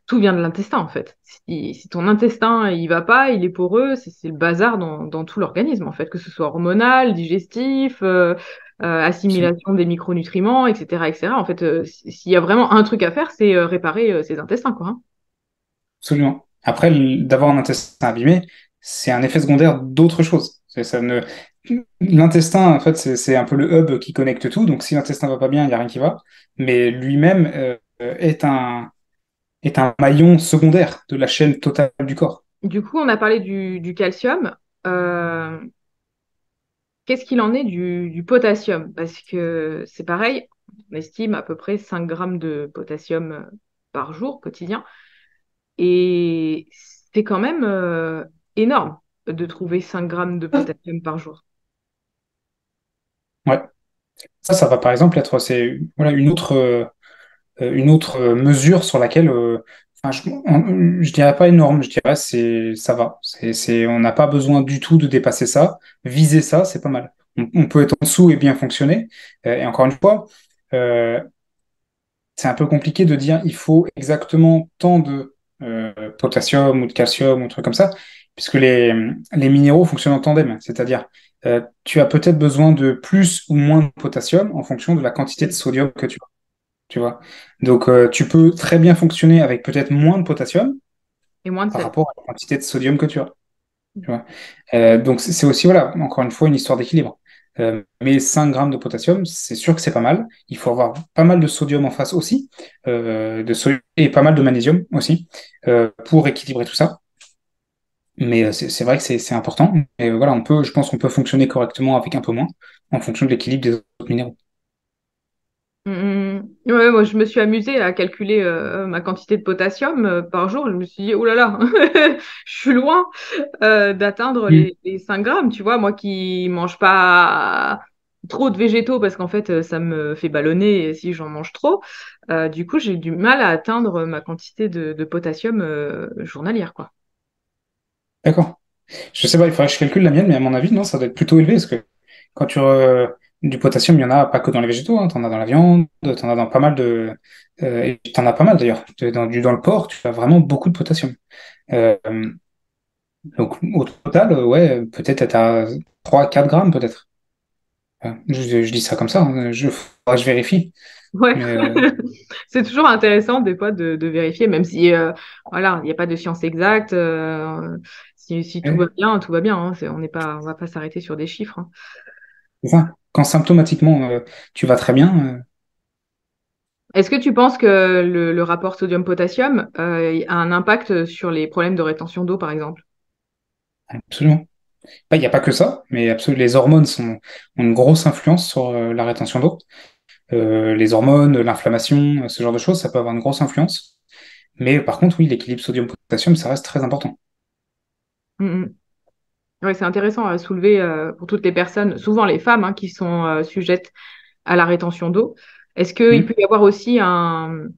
tout vient de l'intestin en fait. Si ton intestin il va pas, il est poreux, c'est le bazar dans tout l'organisme en fait, que ce soit hormonal, digestif, assimilation des micronutriments, etc., etc. En fait, s'il y a vraiment un truc à faire, c'est réparer ses intestins, quoi, hein. Absolument. Après, d'avoir un intestin abîmé, c'est un effet secondaire d'autre chose. L'intestin, en fait, c'est un peu le hub qui connecte tout. Donc, si l'intestin va pas bien, il y a rien qui va. Mais lui-même est un maillon secondaire de la chaîne totale du corps. Du coup, on a parlé du calcium. Qu'est-ce qu'il en est du potassium? Parce que c'est pareil, on estime à peu près 5 grammes de potassium par jour, quotidien. Et c'est quand même énorme de trouver 5 grammes de potassium par jour. Ouais. Ça va par exemple être... une autre mesure sur laquelle, je dirais pas énorme, je dirais ça va. On n'a pas besoin du tout de dépasser ça. Viser ça, c'est pas mal. On peut être en dessous et bien fonctionner. Et encore une fois, c'est un peu compliqué de dire il faut exactement tant de potassium ou de calcium ou de trucs comme ça, puisque les minéraux fonctionnent en tandem. C'est-à-dire tu as peut-être besoin de plus ou moins de potassium en fonction de la quantité de sodium que tu as. Tu vois. Donc, tu peux très bien fonctionner avec peut-être moins de potassium et moins de par rapport à la quantité de sodium que tu as. Tu vois. Donc, c'est aussi, voilà, encore une fois, une histoire d'équilibre. Mais 5 grammes de potassium, c'est sûr que c'est pas mal. Il faut avoir pas mal de sodium en face aussi, et pas mal de magnésium aussi, pour équilibrer tout ça. Mais c'est vrai que c'est important. Et voilà, je pense qu'on peut fonctionner correctement avec un peu moins, en fonction de l'équilibre des autres minéraux. Ouais, moi, je me suis amusée à calculer ma quantité de potassium par jour. Je me suis dit, oh là là, je suis loin d'atteindre les 5 grammes. Tu vois, moi qui mange pas trop de végétaux parce qu'en fait, ça me fait ballonner si j'en mange trop. Du coup, j'ai du mal à atteindre ma quantité de potassium journalière, quoi. D'accord. Je sais pas, il faudrait que je calcule la mienne, mais à mon avis, non, ça doit être plutôt élevé parce que quand tu... Du potassium, il y en a pas que dans les végétaux, hein. T'en as dans la viande, t'en as dans pas mal de... et t'en as pas mal d'ailleurs. Dans le porc, tu as vraiment beaucoup de potassium. Donc au total, ouais, peut-être être à 3-4 grammes peut-être. Je dis ça comme ça, hein. Je vérifie. Ouais. C'est toujours intéressant des fois de vérifier, même si voilà, il n'y a pas de science exacte. Si tout va bien, tout va bien. Hein. On va pas s'arrêter sur des chiffres. Hein. C'est ça. Quand symptomatiquement, tu vas très bien. Est-ce que tu penses que le rapport sodium-potassium a un impact sur les problèmes de rétention d'eau, par exemple? Absolument. Il n'y a pas que ça, mais absolument, les hormones ont une grosse influence sur la rétention d'eau. Les hormones, l'inflammation, ce genre de choses, ça peut avoir une grosse influence. Mais par contre, oui, l'équilibre sodium-potassium, ça reste très important. Ouais, c'est intéressant à soulever pour toutes les personnes, souvent les femmes, hein, qui sont sujettes à la rétention d'eau. Est-ce qu'il peut y avoir aussi un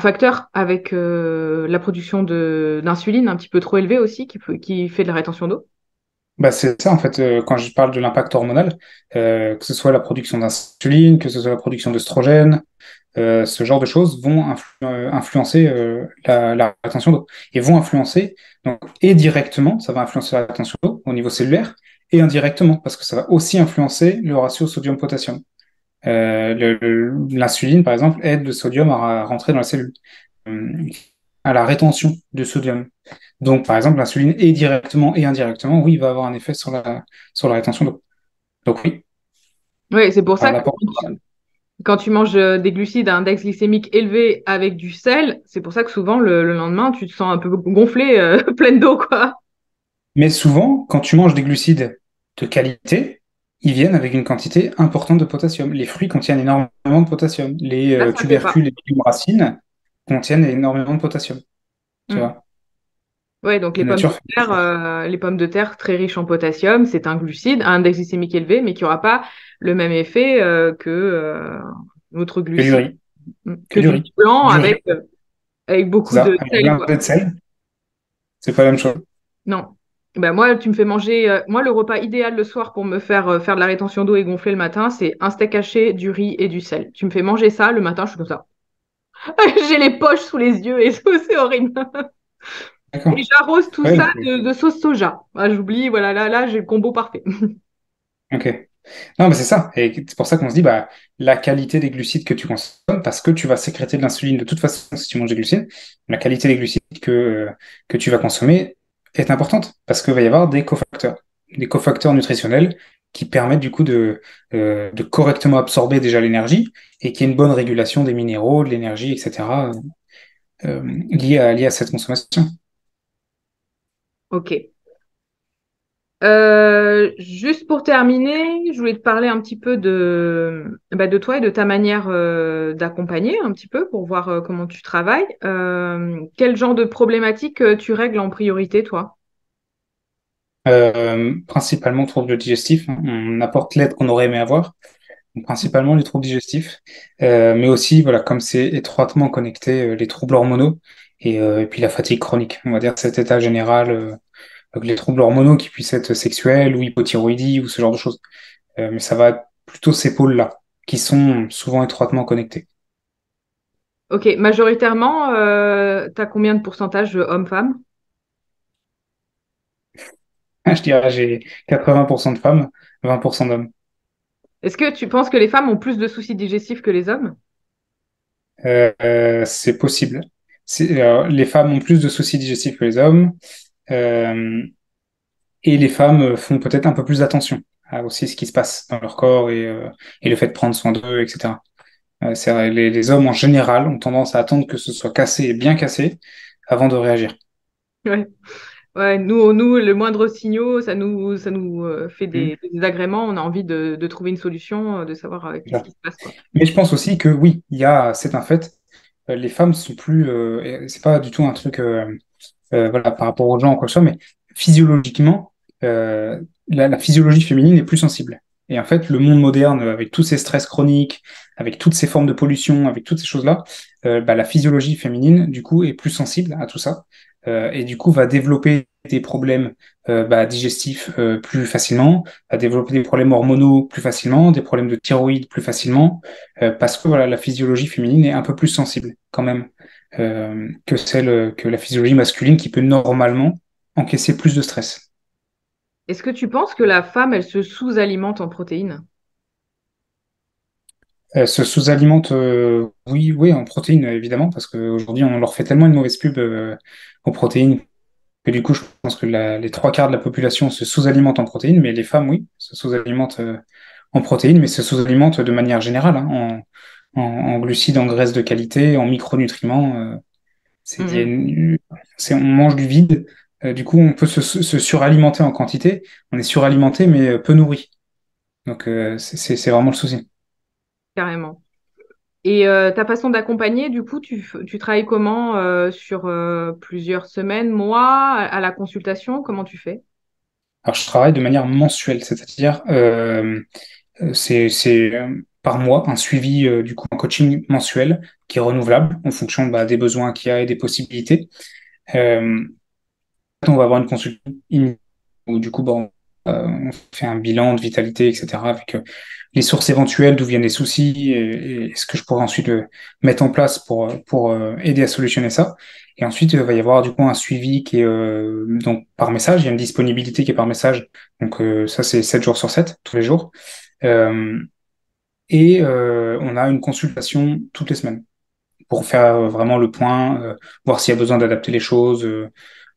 facteur avec la production d'insuline un petit peu trop élevée aussi qui fait de la rétention d'eau? Bah, c'est ça en fait, quand je parle de l'impact hormonal, que ce soit la production d'insuline, que ce soit la production d'œstrogène, ce genre de choses vont influencer la rétention d'eau et vont influencer donc, et directement, ça va influencer la rétention d'eau au niveau cellulaire et indirectement parce que ça va aussi influencer le ratio sodium-potassium. L'insuline, par exemple, aide le sodium à rentrer dans la cellule, à la rétention de sodium. Donc, par exemple, l'insuline est directement et indirectement, oui, va avoir un effet sur la rétention d'eau. Donc, oui. Oui, c'est pour ça que quand tu manges des glucides à index glycémique élevé avec du sel, c'est pour ça que souvent, le lendemain, tu te sens un peu gonflé, pleine d'eau, quoi. Mais souvent, quand tu manges des glucides de qualité, ils viennent avec une quantité importante de potassium. Les fruits contiennent énormément de potassium. Les tubercules et les racines contiennent énormément de potassium. Tu vois ? Ouais, donc les pommes de terre très riches en potassium, c'est un glucide, un index glycémique élevé, mais qui n'aura pas le même effet que notre glucide. Que du riz blanc avec beaucoup de sel. Avec sel, c'est pas la même chose. Non. Ben moi, tu me fais manger. Moi, le repas idéal le soir pour me faire de la rétention d'eau et gonfler le matin, c'est un steak haché, du riz et du sel. Tu me fais manger ça le matin, je suis comme ça. J'ai les poches sous les yeux et c'est horrible. Et j'arrose tout ça de sauce soja. Ah, j'oublie, voilà, là j'ai le combo parfait. Ok. Non, mais c'est ça. Et c'est pour ça qu'on se dit, bah, la qualité des glucides que tu consommes, parce que tu vas sécréter de l'insuline de toute façon si tu manges des glucides, la qualité des glucides que tu vas consommer est importante, parce qu'il va y avoir des cofacteurs nutritionnels qui permettent du coup de correctement absorber déjà l'énergie et qu'il y ait une bonne régulation des minéraux, de l'énergie, etc. Liée à cette consommation. Ok. Juste pour terminer, je voulais te parler un petit peu de toi et de ta manière d'accompagner un petit peu pour voir comment tu travailles. Quel genre de problématiques tu règles en priorité, toi? Principalement troubles digestifs. On apporte l'aide qu'on aurait aimé avoir. Donc, principalement les troubles digestifs, mais aussi, voilà, comme c'est étroitement connecté, les troubles hormonaux et puis la fatigue chronique. On va dire cet état général, les troubles hormonaux qui puissent être sexuels ou hypothyroïdie ou ce genre de choses. Mais ça va être plutôt ces pôles-là qui sont souvent étroitement connectés. Ok, majoritairement, tu as combien de pourcentage hommes-femmes? Je dirais j'ai 80% de femmes, 20% d'hommes. Est-ce que tu penses que les femmes ont plus de soucis digestifs que les hommes? C'est possible. Les femmes ont plus de soucis digestifs que les hommes. Et les femmes font peut-être un peu plus attention à aussi ce qui se passe dans leur corps et le fait de prendre soin d'eux, etc. Les hommes, en général, ont tendance à attendre que ce soit cassé et bien cassé avant de réagir. Ouais. Ouais, nous, le moindre signal, ça nous fait des désagréments. On a envie de trouver une solution, de savoir qu'est-ce qui se passe, quoi. Mais je pense aussi que oui, c'est un fait. Les femmes sont plus, c'est pas du tout un truc, voilà, par rapport aux gens ou quoi que ce soit, mais physiologiquement, la physiologie féminine est plus sensible. Et en fait, le monde moderne, avec tous ces stress chroniques, avec toutes ces formes de pollution, avec toutes ces choses-là, la physiologie féminine, du coup, est plus sensible à tout ça. Et du coup, va développer des problèmes digestifs plus facilement, va développer des problèmes hormonaux plus facilement, des problèmes de thyroïde plus facilement, parce que voilà, la physiologie féminine est un peu plus sensible quand même que celle que la physiologie masculine, qui peut normalement encaisser plus de stress. Est-ce que tu penses que la femme, elle se sous-alimente en protéines? Elle se sous-alimente, oui, en protéines, évidemment, parce qu'aujourd'hui, on leur fait tellement une mauvaise pub aux protéines que du coup, je pense que les 3 quarts de la population se sous-alimentent en protéines, mais les femmes, oui, se sous-alimentent en protéines, mais se sous-alimentent de manière générale, hein, en glucides, en graisses de qualité, en micronutriments. On mange du vide. Du coup, on peut se suralimenter en quantité. On est suralimenté, mais peu nourri. Donc, c'est vraiment le souci. Carrément. Et ta façon d'accompagner, du coup, tu travailles comment sur plusieurs semaines, mois, à la consultation? Comment tu fais? Alors, je travaille de manière mensuelle, c'est-à-dire c'est par mois, un suivi, du coup, un coaching mensuel qui est renouvelable en fonction des besoins qu'il y a et des possibilités. On va avoir une consultation où du coup on fait un bilan de vitalité, etc., avec les sources éventuelles, d'où viennent les soucis et ce que je pourrais ensuite mettre en place pour aider à solutionner ça. Et ensuite, il va y avoir du coup un suivi qui est donc par message. Il y a une disponibilité qui est par message. Donc ça, c'est 7 jours sur 7, tous les jours. On a une consultation toutes les semaines pour faire vraiment le point, voir s'il y a besoin d'adapter les choses,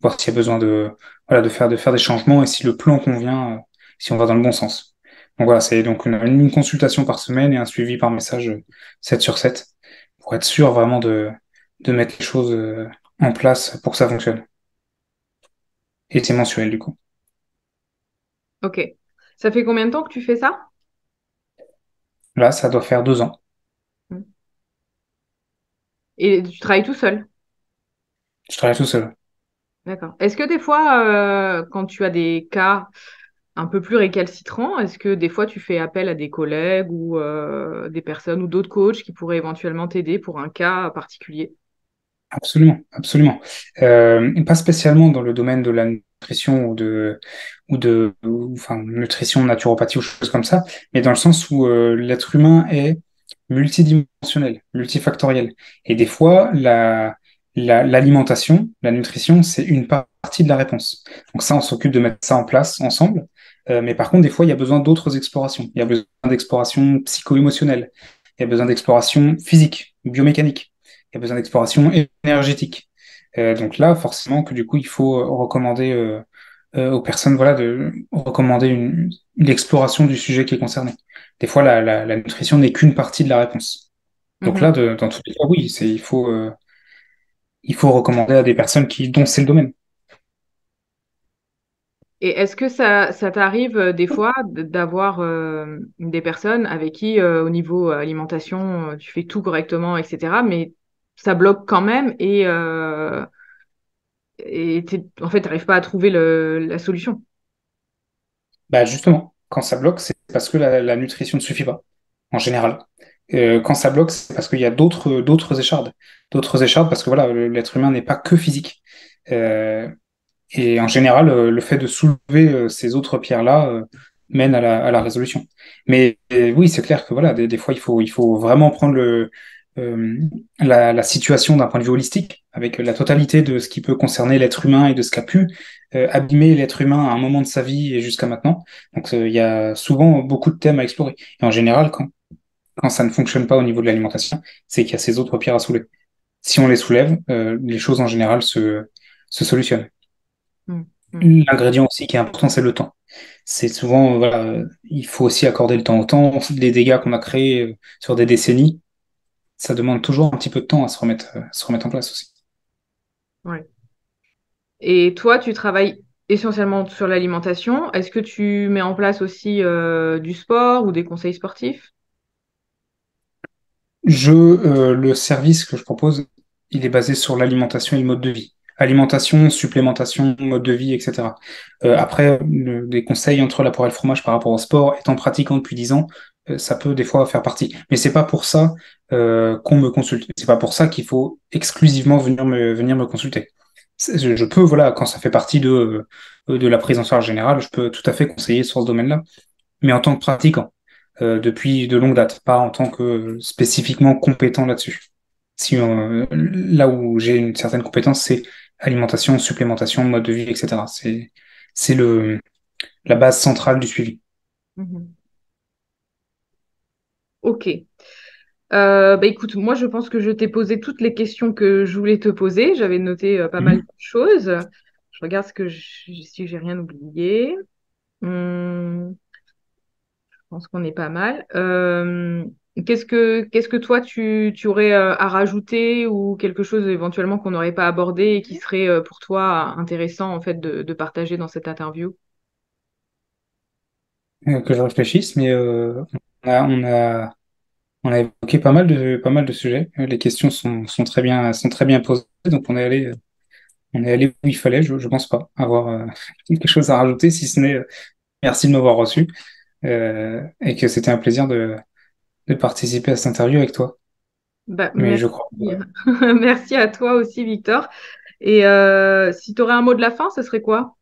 voir s'il y a besoin de faire des changements et si le plan convient, si on va dans le bon sens. Donc voilà, c'est donc une consultation par semaine et un suivi par message 7 sur 7 pour être sûr vraiment de mettre les choses en place pour que ça fonctionne. Et c'est mensuel du coup. Ok. Ça fait combien de temps que tu fais ça? Là, ça doit faire 2 ans. Et tu travailles tout seul? Je travaille tout seul. D'accord. Est-ce que des fois, quand tu as des cas un peu plus récalcitrants, est-ce que des fois tu fais appel à des collègues ou des personnes ou d'autres coachs qui pourraient éventuellement t'aider pour un cas particulier? Absolument, absolument. Pas spécialement dans le domaine de la nutrition ou nutrition, naturopathie ou choses comme ça, mais dans le sens où l'être humain est multidimensionnel, multifactoriel. Et des fois, l'alimentation, la nutrition, c'est une partie de la réponse. Donc ça, on s'occupe de mettre ça en place ensemble. Mais par contre, des fois, il y a besoin d'autres explorations. Il y a besoin d'explorations psycho-émotionnelles. Il y a besoin d'explorations physiques, biomécaniques. Il y a besoin d'explorations énergétiques. Donc là, forcément, que du coup, il faut recommander aux personnes, voilà, de recommander l'exploration du sujet qui est concerné. Des fois, la nutrition n'est qu'une partie de la réponse. Donc là, dans tous les cas, oui, il faut recommander à des personnes dont c'est le domaine. Et est-ce que ça t'arrive des fois d'avoir des personnes avec qui, au niveau alimentation, tu fais tout correctement, etc., mais ça bloque quand même et en fait, tu n'arrives pas à trouver la solution? Justement, quand ça bloque, c'est parce que la nutrition ne suffit pas, en général. Quand ça bloque, c'est parce qu'il y a d'autres échardes. D'autres échardes, parce que voilà, l'être humain n'est pas que physique. Et en général, le fait de soulever ces autres pierres-là mène à la résolution. Mais oui, c'est clair que voilà, des fois, il faut vraiment prendre la situation d'un point de vue holistique, avec la totalité de ce qui peut concerner l'être humain et de ce qu'a pu abîmer l'être humain à un moment de sa vie et jusqu'à maintenant. Donc il y a souvent beaucoup de thèmes à explorer. Et en général, quand ça ne fonctionne pas au niveau de l'alimentation, c'est qu'il y a ces autres pierres à soulever. Si on les soulève, les choses en général se solutionnent. L'ingrédient aussi qui est important, c'est le temps. C'est souvent, voilà, il faut aussi accorder le temps au temps. Les dégâts qu'on a créés sur des décennies, ça demande toujours un petit peu de temps à se remettre en place aussi. Ouais. Et toi, tu travailles essentiellement sur l'alimentation. Est-ce que tu mets en place aussi du sport ou des conseils sportifs ? Le service que je propose, il est basé sur l'alimentation et le mode de vie. Alimentation, supplémentation, mode de vie, etc. Après, des conseils entre la poire et le fromage par rapport au sport, étant pratiquant depuis 10 ans, ça peut des fois faire partie. Mais c'est pas pour ça qu'on me consulte. C'est pas pour ça qu'il faut exclusivement venir me consulter. Je peux, voilà, quand ça fait partie de la prise en charge générale, je peux tout à fait conseiller sur ce domaine-là, mais en tant que pratiquant. Depuis de longue date, pas en tant que spécifiquement compétent là-dessus. Là où j'ai une certaine compétence, c'est alimentation, supplémentation, mode de vie, etc. C'est la base centrale du suivi. Ok. Écoute, moi je pense que je t'ai posé toutes les questions que je voulais te poser. J'avais noté pas mal de choses. Je regarde si j'ai rien oublié. Je pense qu'on est pas mal. Qu'est-ce que toi, tu aurais à rajouter ou quelque chose éventuellement qu'on n'aurait pas abordé et qui serait pour toi intéressant en fait de partager dans cette interview? Que je réfléchisse, mais on a évoqué pas mal de sujets. Les questions sont très bien posées, donc on est allé où il fallait. Je pense pas avoir quelque chose à rajouter, si ce n'est merci de m'avoir reçu. Et que c'était un plaisir de participer à cette interview avec toi. Mais je crois. Merci à toi aussi, Victor. Et si tu aurais un mot de la fin, ce serait quoi?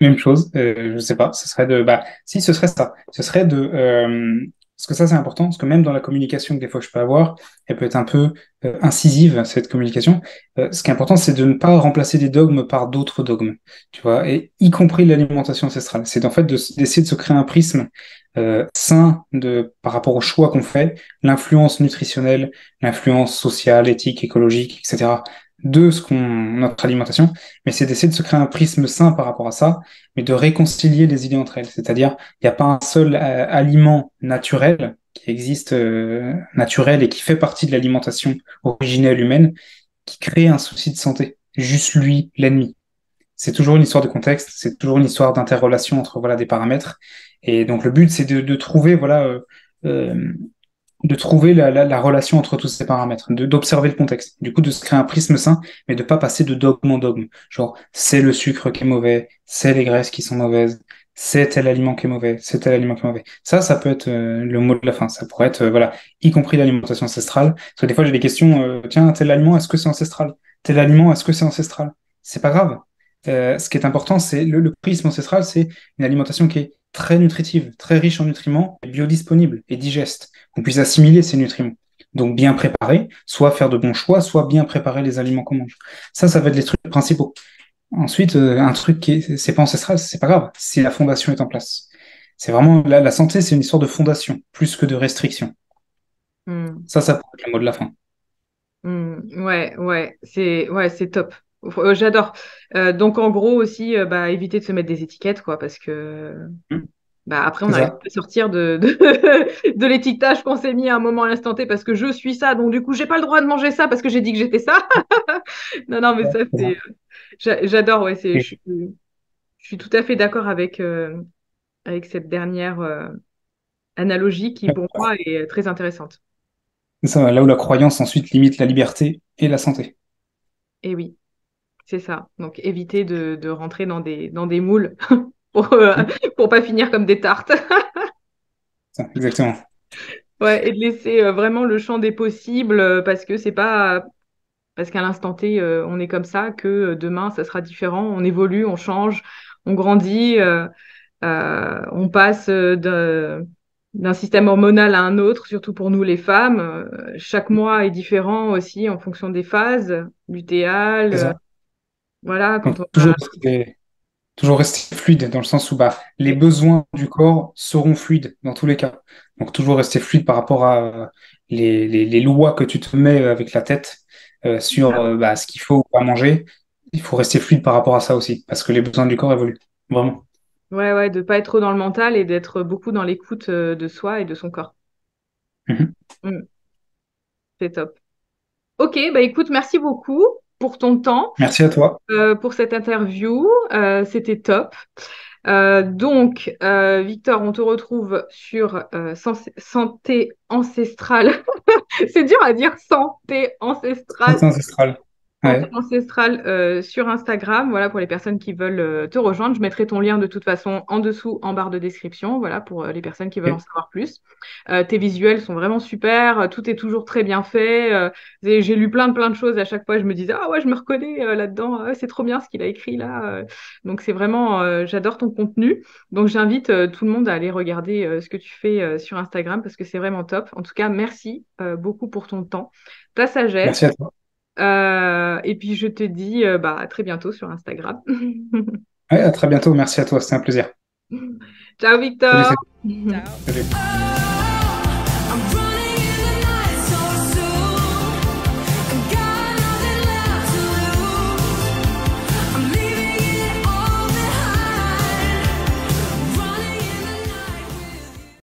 Même chose, je sais pas. Ce serait de. Si, ce serait ça. Ce serait de. Parce que ça, c'est important, parce que même dans la communication que des fois je peux avoir, elle peut être un peu incisive, cette communication. Ce qui est important, c'est de ne pas remplacer des dogmes par d'autres dogmes, tu vois, et y compris l'alimentation ancestrale. C'est en fait d'essayer de se créer un prisme sain par rapport aux choix qu'on fait, l'influence nutritionnelle, l'influence sociale, éthique, écologique, etc., de notre alimentation, mais c'est d'essayer de se créer un prisme sain par rapport à ça, mais de réconcilier les idées entre elles. C'est-à-dire, il n'y a pas un seul aliment naturel qui existe, naturel et qui fait partie de l'alimentation originelle humaine, qui crée un souci de santé. Juste lui, l'ennemi. C'est toujours une histoire de contexte, c'est toujours une histoire d'interrelation entre des paramètres. Et donc le but, c'est de trouver la relation entre tous ces paramètres, d'observer le contexte, du coup de se créer un prisme sain, mais de pas passer de dogme en dogme, genre c'est le sucre qui est mauvais, c'est les graisses qui sont mauvaises, c'est tel aliment qui est mauvais, c'est tel aliment qui est mauvais. Ça peut être le mot de la fin, ça pourrait être, y compris l'alimentation ancestrale, parce que des fois j'ai des questions, tiens, tel aliment, est-ce que c'est ancestral? Tel aliment, est-ce que c'est ancestral? C'est pas grave. Ce qui est important, c'est le prisme ancestral, c'est une alimentation qui est très nutritive, très riche en nutriments, biodisponible et digeste, qu'on puisse assimiler ces nutriments. Donc bien préparer, soit faire de bons choix, soit bien préparer les aliments qu'on mange. Ça va être les trucs principaux. Ensuite, un truc c'est pas ancestral, c'est pas grave, si la fondation est en place. C'est vraiment, la santé, c'est une histoire de fondation, plus que de restriction. Ça pourrait être le mot de la fin. C'est top. J'adore. Donc en gros aussi, éviter de se mettre des étiquettes, quoi, parce que après on n'arrive pas à sortir de l'étiquetage qu'on s'est mis à un moment à l'instant T parce que je suis ça, donc du coup j'ai pas le droit de manger ça parce que j'ai dit que j'étais ça. non mais ça c'est, j'adore, je suis tout à fait d'accord avec cette dernière analogie qui pour moi est très intéressante. C'est ça, là où la croyance ensuite limite la liberté et la santé. Et oui, c'est ça. Donc, éviter de rentrer dans des moules pour pas finir comme des tartes. Exactement. Ouais, et de laisser vraiment le champ des possibles parce que c'est pas parce qu'à l'instant T, on est comme ça que demain, ça sera différent. On évolue, on change, on grandit, on passe d'un système hormonal à un autre, surtout pour nous les femmes. Chaque mois est différent aussi en fonction des phases, lutéales. Voilà. Quand donc, on toujours rester fluide dans le sens où les besoins du corps seront fluides dans tous les cas. Donc toujours rester fluide par rapport à les lois que tu te mets avec la tête sur ce qu'il faut ou pas manger. Il faut rester fluide par rapport à ça aussi parce que les besoins du corps évoluent, vraiment. Ouais, de ne pas être trop dans le mental et d'être beaucoup dans l'écoute de soi et de son corps. C'est top. Ok, écoute, merci beaucoup pour ton temps. Merci à toi. Pour cette interview, c'était top. Donc, Victor, on te retrouve sur Santé Ancestrale. C'est dur à dire, Santé Ancestrale. Santé Ancestrale. Ouais. Ancestrale sur Instagram, voilà, pour les personnes qui veulent te rejoindre. Je mettrai ton lien de toute façon en dessous, en barre de description, voilà, pour les personnes qui veulent en savoir plus. Tes visuels sont vraiment super, tout est toujours très bien fait. J'ai lu plein de choses à chaque fois, je me disais, ah ouais, je me reconnais là-dedans, c'est trop bien ce qu'il a écrit là. Donc c'est vraiment, j'adore ton contenu. Donc j'invite tout le monde à aller regarder ce que tu fais sur Instagram parce que c'est vraiment top. En tout cas, merci beaucoup pour ton temps, ta sagesse. Merci à toi. Et puis je te dis à très bientôt sur Instagram. Ouais, à très bientôt, merci à toi, c'était un plaisir. Ciao Victor. Salut. Ciao. Salut.